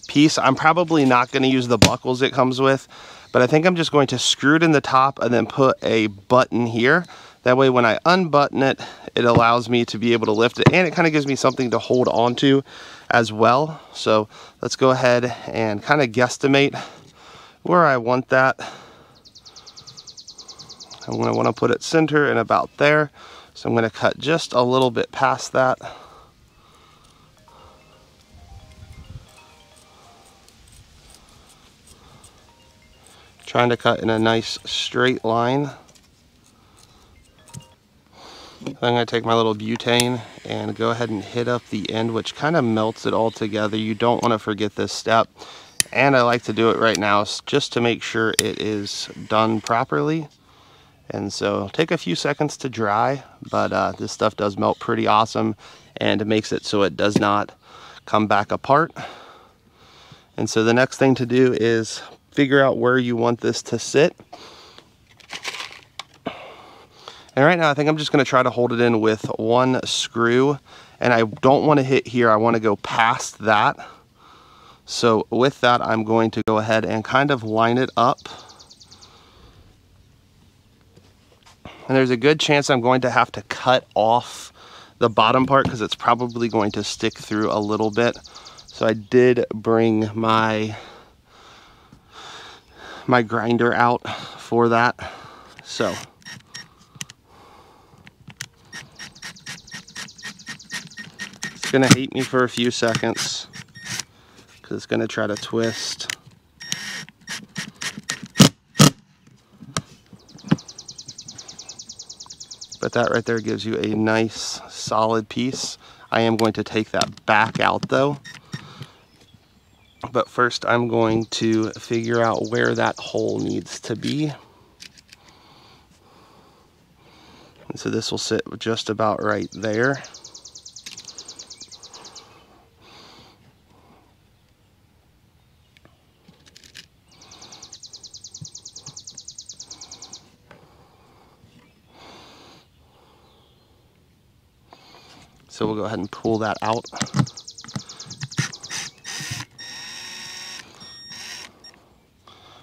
piece. I'm probably not going to use the buckles it comes with, but I think I'm just going to screw it in the top and then put a button here. That way when I unbutton it, it allows me to be able to lift it, and it kind of gives me something to hold on to as well. So let's go ahead and kind of guesstimate where I want that. I'm going to want to put it center and about there. So I'm going to cut just a little bit past that. Trying to cut in a nice straight line. Then I'm going to take my little butane and go ahead and hit up the end, which kind of melts it all together. You don't want to forget this step. And I like to do it right now just to make sure it is done properly. And so take a few seconds to dry, but this stuff does melt pretty awesome, and it makes it so it does not come back apart. And so the next thing to do is figure out where you want this to sit. And right now I think I'm just going to try to hold it in with one screw, and I don't want to hit here. I want to go past that. So with that, I'm going to go ahead and kind of line it up. And there's a good chance I'm going to have to cut off the bottom part because it's probably going to stick through a little bit. So I did bring my grinder out for that. So it's gonna hate me for a few seconds because it's gonna try to twist. But that right there gives you a nice solid piece. I am going to take that back out though. But first I'm going to figure out where that hole needs to be. And so this will sit just about right there. So we'll go ahead and pull that out.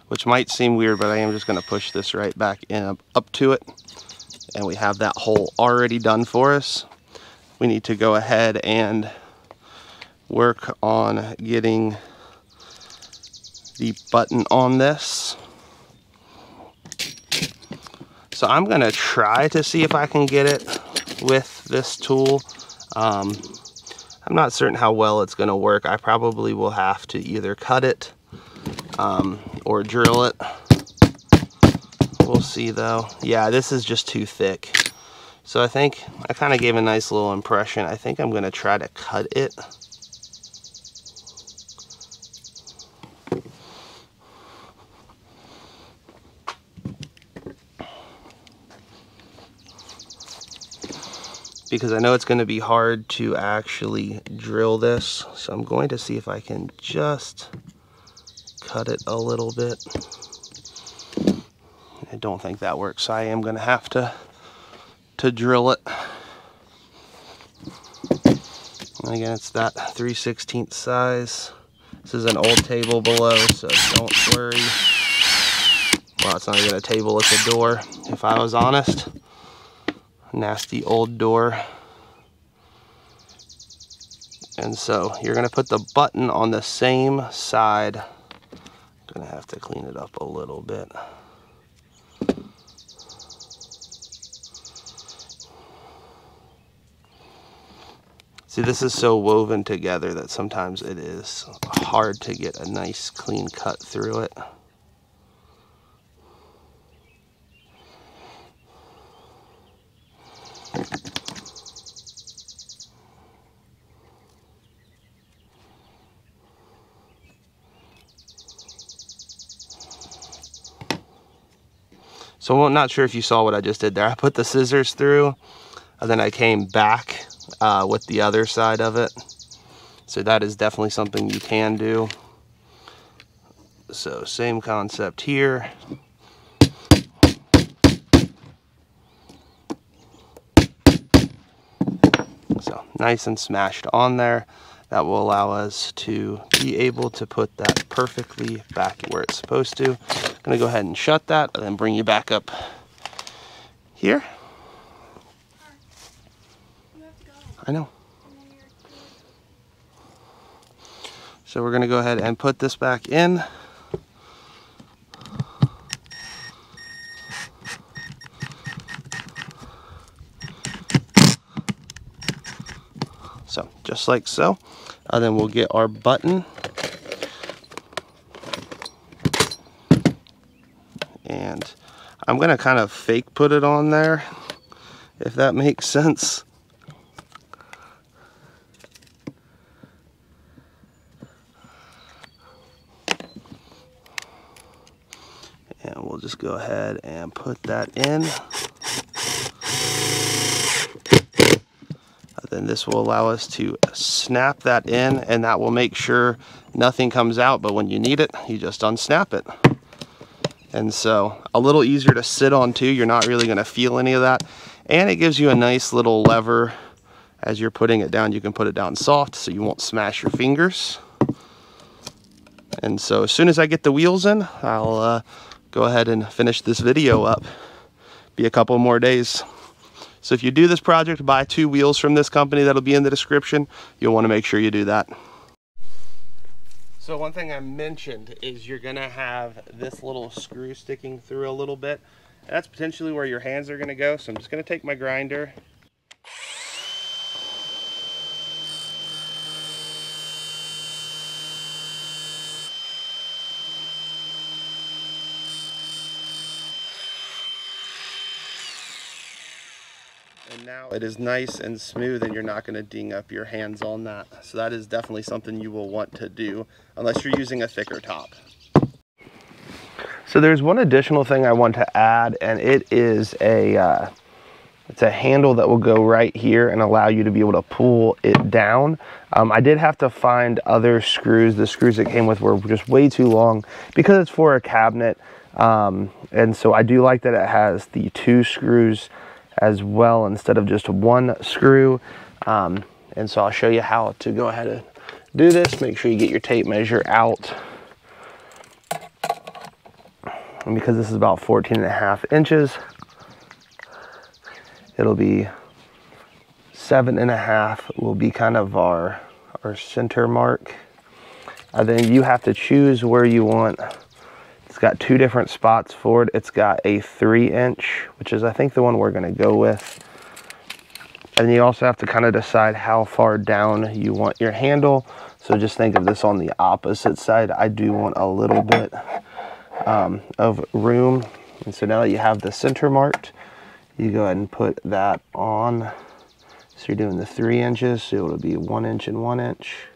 Which might seem weird, but I am just going to push this right back in up to it. And we have that hole already done for us. We need to go ahead and work on getting the button on this. So I'm going to try to see if I can get it with this tool. I'm not certain how well it's going to work. I probably will have to either cut it or drill it. We'll see though. Yeah, this is just too thick. So I think I kind of gave a nice little impression. I think I'm going to try to cut it. Because I know it's going to be hard to actually drill this. So I'm going to see if I can just cut it a little bit. I don't think that works. I am going to have to drill it. And again, it's that 3/16 size. This is an old table below, so don't worry. Well, it's not even a table, it's a door. If I was honest. Nasty old door. And so you're gonna put the button on the same side. I'm gonna have to clean it up a little bit. See, this is so woven together that sometimes it is hard to get a nice clean cut through it. So I'm not sure if you saw what I just did there. I put the scissors through and then I came back with the other side of it. So that is definitely something you can do. So same concept here. So nice and smashed on there. That will allow us to be able to put that perfectly back where it's supposed to. I'm gonna go ahead and shut that and then bring you back up here. You have to go. I know. So we're gonna go ahead and put this back in. So just like so, and then we'll get our button and I'm gonna kind of fake put it on there, if that makes sense. And we'll just go ahead and put that in. Then this will allow us to snap that in, and that will make sure nothing comes out, but when you need it, you just unsnap it. And so a little easier to sit on too. You're not really gonna feel any of that. And it gives you a nice little lever as you're putting it down. You can put it down soft so you won't smash your fingers. And so as soon as I get the wheels in, I'll go ahead and finish this video up. Be a couple more days. So if you do this project, buy 2 wheels from this company. That'll be in the description. You'll want to make sure you do that. So one thing I mentioned is you're going to have this little screw sticking through a little bit. That's potentially where your hands are going to go. So I'm just going to take my grinder. Now it is nice and smooth and you're not going to ding up your hands on that. So that is definitely something you will want to do unless you're using a thicker top. So there's one additional thing I want to add, and it is it's a handle that will go right here and allow you to be able to pull it down. I did have to find other screws. The screws it came with were just way too long because it's for a cabinet. And so I do like that it has the 2 screws as well instead of just 1 screw. And so I'll show you how to go ahead and do this. Make sure you get your tape measure out. And because this is about 14.5 inches, it'll be 7.5 will be kind of our center mark. And then you have to choose where you want. It's got 2 different spots for it. It's got a 3-inch, which is I think the one we're gonna go with. And you also have to kind of decide how far down you want your handle. So just think of this on the opposite side. I do want a little bit of room. And so now that you have the center marked, you go ahead and put that on. So you're doing the 3 inches, so it'll be 1 inch and 1 inch.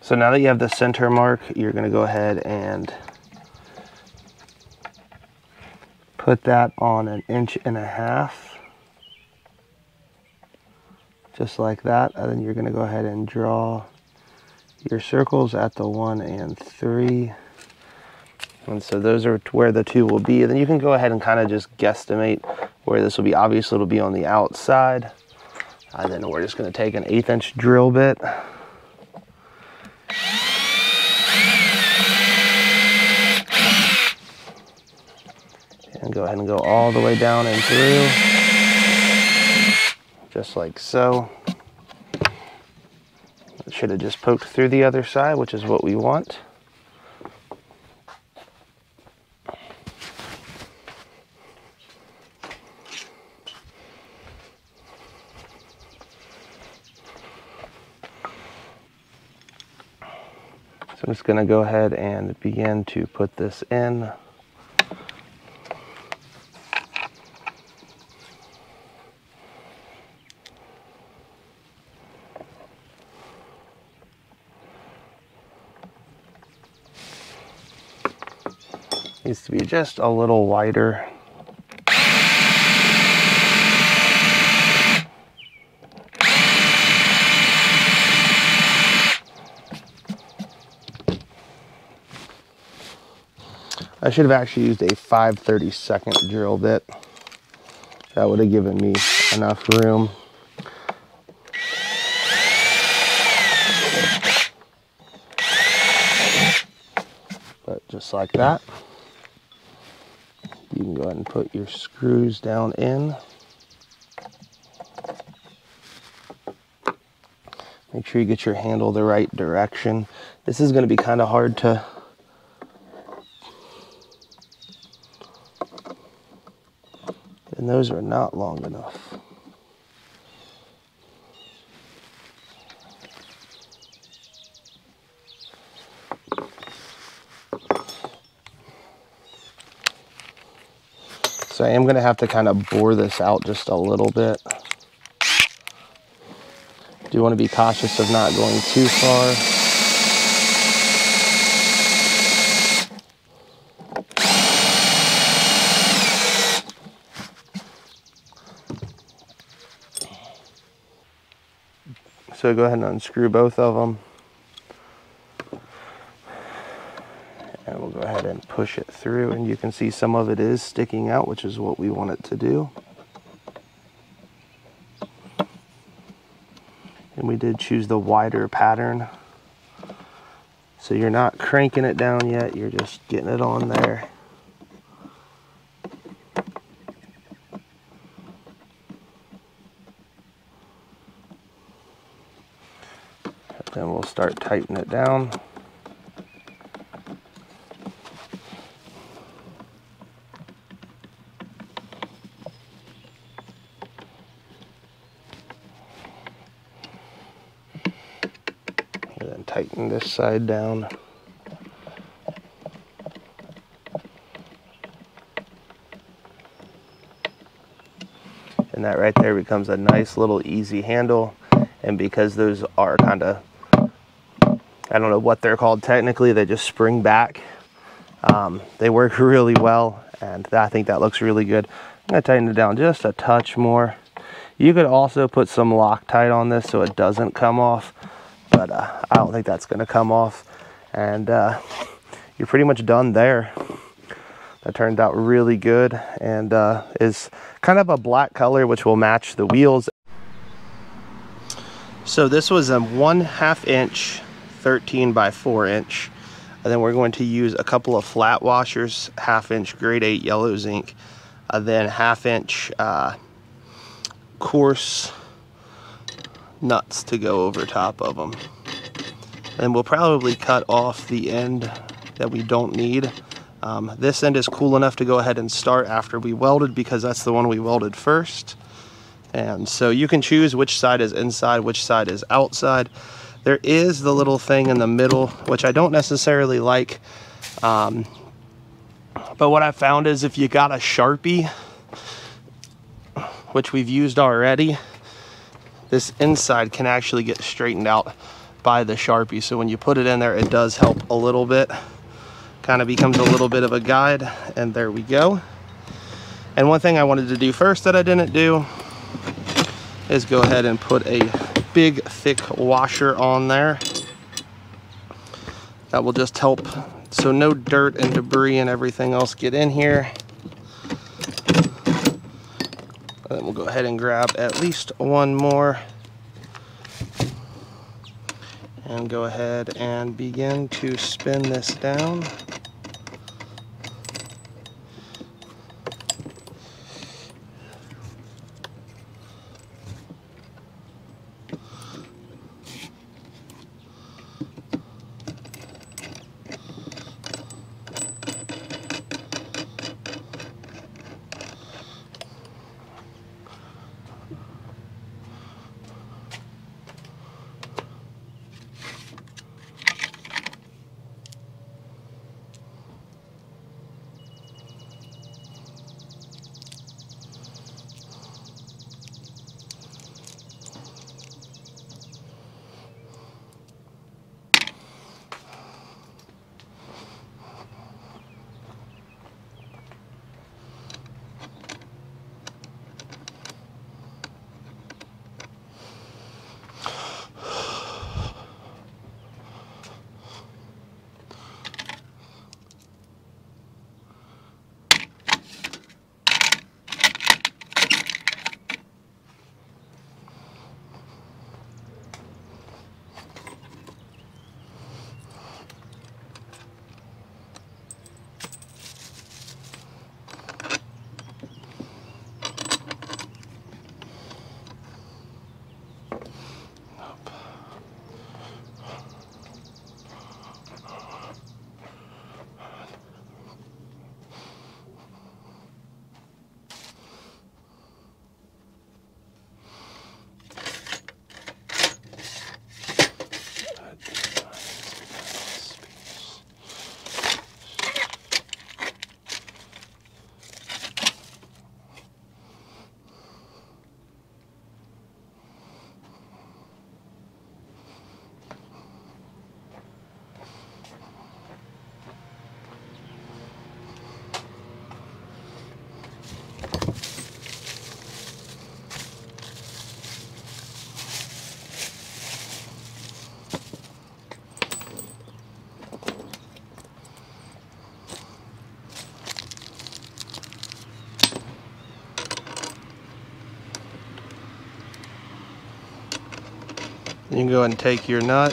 So now that you have the center mark, you're going to go ahead and put that on 1.5 inches, just like that. And then you're going to go ahead and draw your circles at the 1 and 3. And so those are where the two will be. And then you can go ahead and kind of just guesstimate where this will be. Obviously, it'll be on the outside. And then we're just going to take an 1/8 inch drill bit. And go ahead and go all the way down and through, just like so. It should have just poked through the other side, which is what we want. So I'm just going to go ahead and begin to put this in. Needs to be just a little wider. I should have actually used a 5/32 drill bit. That would have given me enough room. But just like that. You can go ahead and put your screws down in. Make sure you get your handle the right direction. This is going to be kind of hard to and those are not long enough. So I am going to have to kind of bore this out just a little bit. Do want to be cautious of not going too far. So go ahead and unscrew both of them. And we'll go ahead and push it through, and you can see some of it is sticking out, which is what we want it to do. And we did choose the wider pattern. So you're not cranking it down yet, you're just getting it on there. And then we'll start tightening it down. Tighten this side down. And that right there becomes a nice little easy handle. And because those are kind of, I don't know what they're called technically, they just spring back. They work really well, and I think that looks really good. I'm going to tighten it down just a touch more. You could also put some Loctite on this so it doesn't come off. But I don't think that's going to come off, and you're pretty much done there. That turned out really good, and is kind of a black color which will match the wheels. So this was a 1/2 inch 13 by 4 inch, and then we're going to use a couple of flat washers, 1/2 inch grade 8 yellow zinc, and then 1/2 inch coarse nuts to go over top of them. And we'll probably cut off the end that we don't need. This end is cool enough to go ahead and start after we welded, because that's the one we welded first. And so you can choose which side is inside, which side is outside. There is the little thing in the middle, which I don't necessarily like. But what I found is if you got a Sharpie, which we've used already, this inside can actually get straightened out by the Sharpie. So when you put it in there, it does help a little bit. Kind of becomes a little bit of a guide, and there we go. And one thing I wanted to do first that I didn't do is go ahead and put a big thick washer on there. That will just help so no dirt and debris and everything else get in here. And then we'll go ahead and grab at least one more and go ahead and begin to spin this down. You can go ahead and take your nut.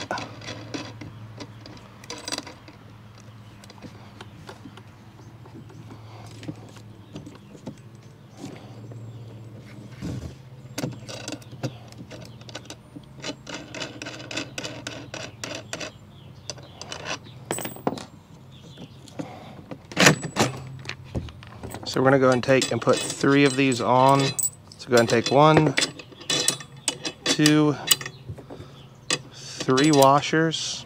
So we're going to go ahead and take and put three of these on. So go ahead and take one, two, three washers,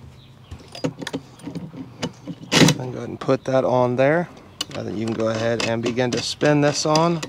and go ahead and put that on there. Now that you can go ahead and begin to spin this on.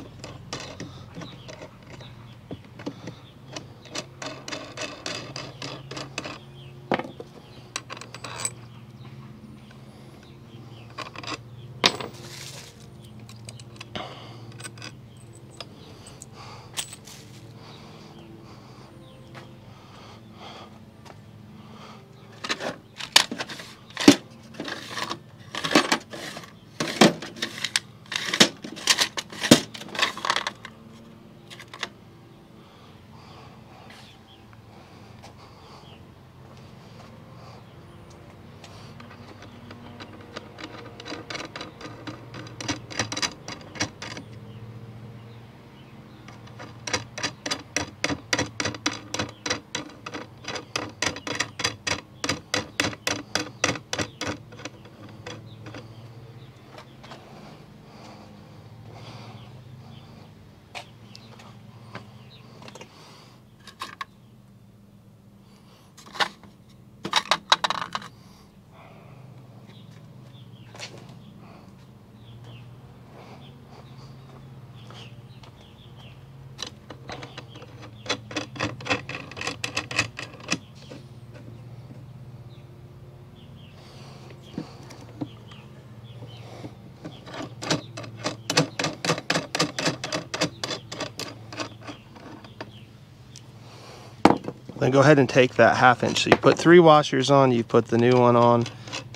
Then go ahead and take that half inch. So you put 3 washers on, you put the new one on,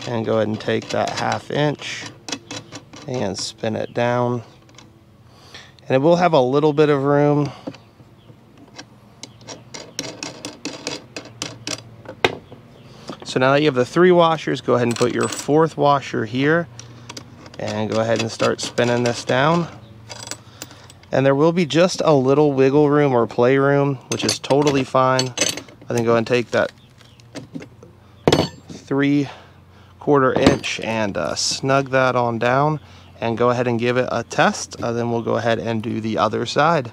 and go ahead and take that half inch and spin it down. And it will have a little bit of room. So now that you have the 3 washers, go ahead and put your 4th washer here and go ahead and start spinning this down. And there will be just a little wiggle room or playroom, which is totally fine. I then go ahead and take that 3/4 inch and snug that on down and go ahead and give it a test. Then we'll go ahead and do the other side.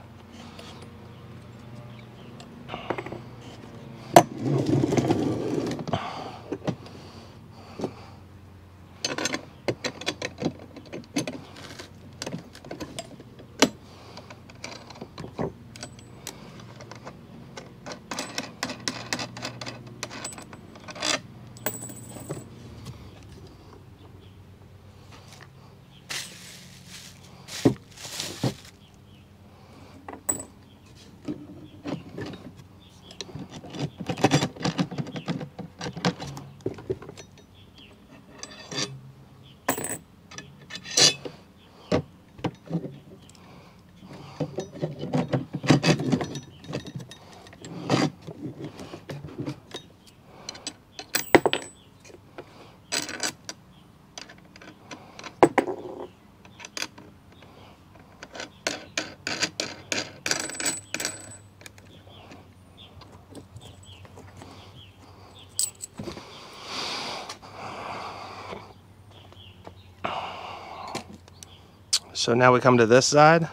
So now we come to this side.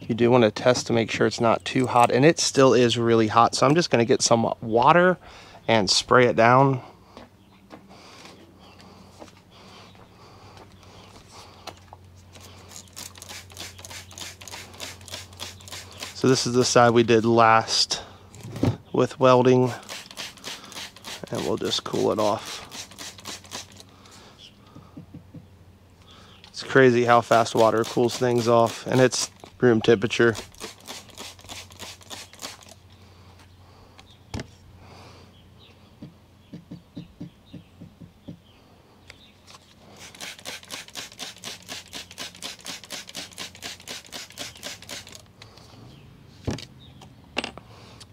You do want to test to make sure it's not too hot, and it still is really hot. So I'm just going to get some water and spray it down. So this is the side we did last with welding, and we'll just cool it off. Crazy how fast water cools things off, and it's room temperature.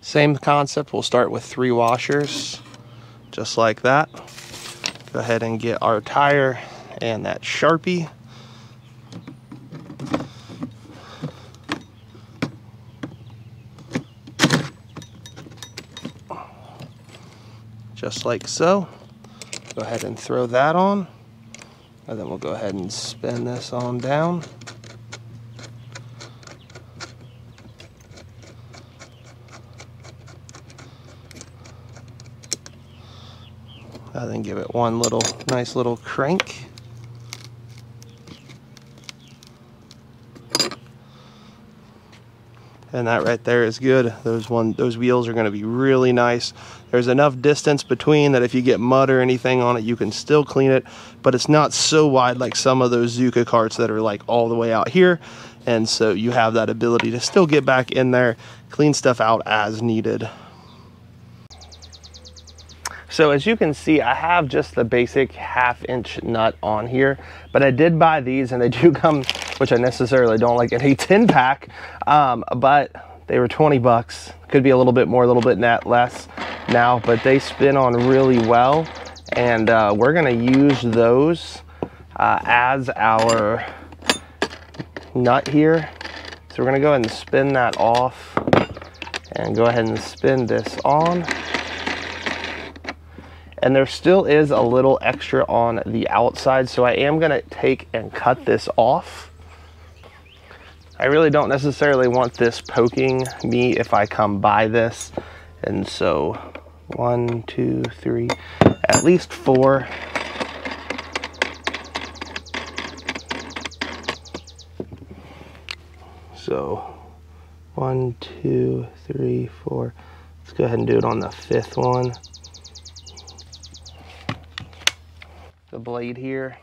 Same concept, we'll start with 3 washers, just like that. Go ahead and get our tire and that Sharpie. Just like so. Go ahead and throw that on, and then we'll go ahead and spin this on down. And then give it one little nice little crank. And that right there is good. Those wheels are going to be really nice. There's enough distance between that if you get mud or anything on it, you can still clean it, but it's not so wide like some of those Zuca carts that are like all the way out here. And so you have that ability to still get back in there, clean stuff out as needed. So as you can see, I have just the basic half-inch nut on here, but I did buy these, and they do come, which I necessarily don't like, in a 10-pack, but they were 20 bucks. Could be a little bit more, a little bit less now, but they spin on really well, and we're gonna use those as our nut here. So we're gonna go ahead and spin that off, and go ahead and spin this on. And there still is a little extra on the outside, so I am gonna take and cut this off. I really don't necessarily want this poking me if I come by this. And so 1, 2, 3, at least 4. So 1, 2, 3, 4. Let's go ahead and do it on the 5th one. The blade here.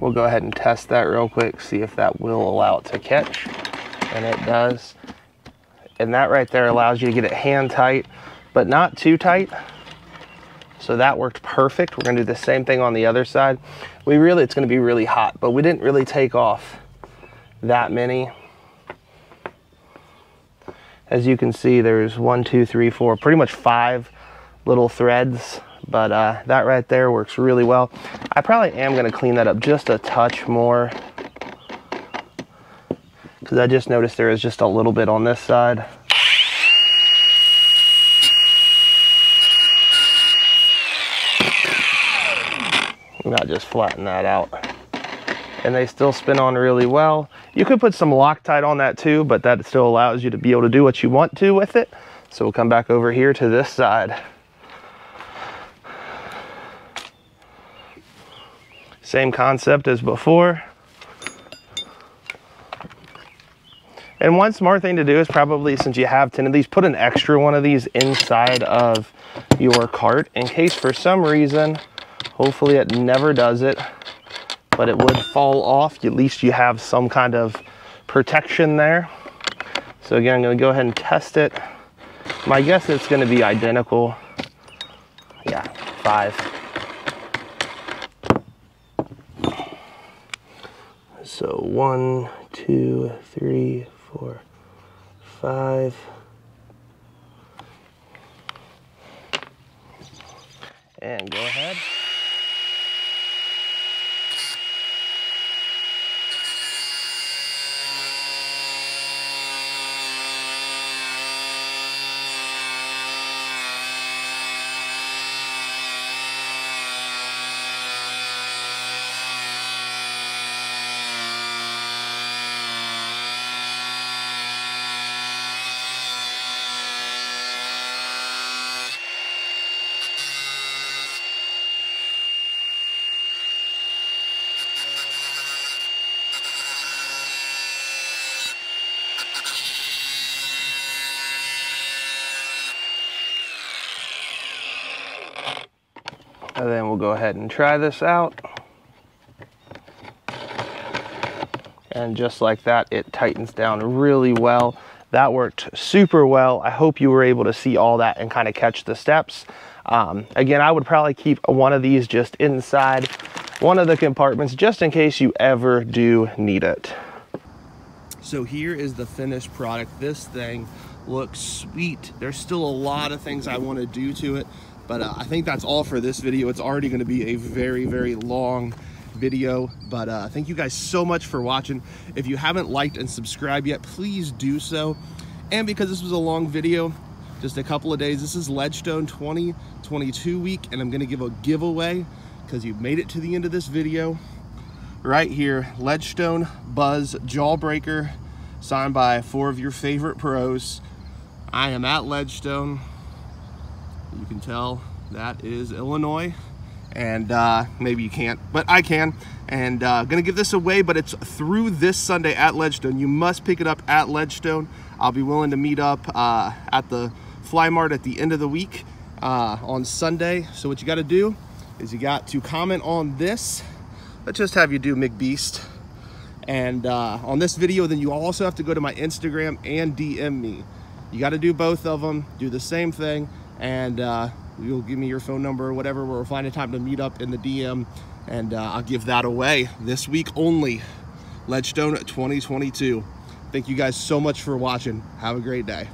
we'll go ahead and test that real quick, see if that will allow it to catch. And it does. And that right there allows you to get it hand tight, but not too tight. So that worked perfect. We're gonna do the same thing on the other side. We really, it's gonna be really hot, but we didn't really take off that many. As you can see, there's 1, 2, 3, 4, pretty much 5 little threads, but that right there works really well. I probably am gonna clean that up just a touch more, because I just noticed there is just a little bit on this side. I'll just flatten that out. And they still spin on really well. You could put some Loctite on that too, but that still allows you to be able to do what you want to with it. So we'll come back over here to this side. Same concept as before. And one smart thing to do is probably, since you have 10 of these, put an extra one of these inside of your cart in case for some reason, hopefully it never does it, but it would fall off. At least you have some kind of protection there. So again, I'm gonna go ahead and test it. My guess is it's gonna be identical. Yeah, 5. So 1, 2, 3, 4, 5. And go ahead. And then we'll go ahead and try this out. And just like that, it tightens down really well. That worked super well. I hope you were able to see all that and kind of catch the steps. Again, I would probably keep one of these just inside one of the compartments just in case you ever do need it. So here is the finished product. This thing looks sweet. There's still a lot of things I want to do to it. But I think that's all for this video. It's already going to be a very, very long video. But thank you guys so much for watching. If you haven't liked and subscribed yet, please do so. And because this was a long video, just a couple of days, this is Ledgestone 2022 week. And I'm going to give a giveaway because you've made it to the end of this video. Right here, Ledgestone Buzz Jawbreaker, signed by 4 of your favorite pros. I am at Ledgestone. You can tell that is Illinois, and maybe you can't, but I can. And gonna give this away, but it's through this Sunday at Ledgestone. You must pick it up at Ledgestone. I'll be willing to meet up at the Fly Mart at the end of the week on Sunday. So what you got to do is you got to comment on this. Let's just have you do McBeast, and on this video, then you also have to go to my Instagram and DM me. You got to do both of them. Do the same thing. And you'll give me your phone number or whatever. We'll find a time to meet up in the DM, and I'll give that away this week only. Ledgestone 2022. Thank you guys so much for watching. Have a great day.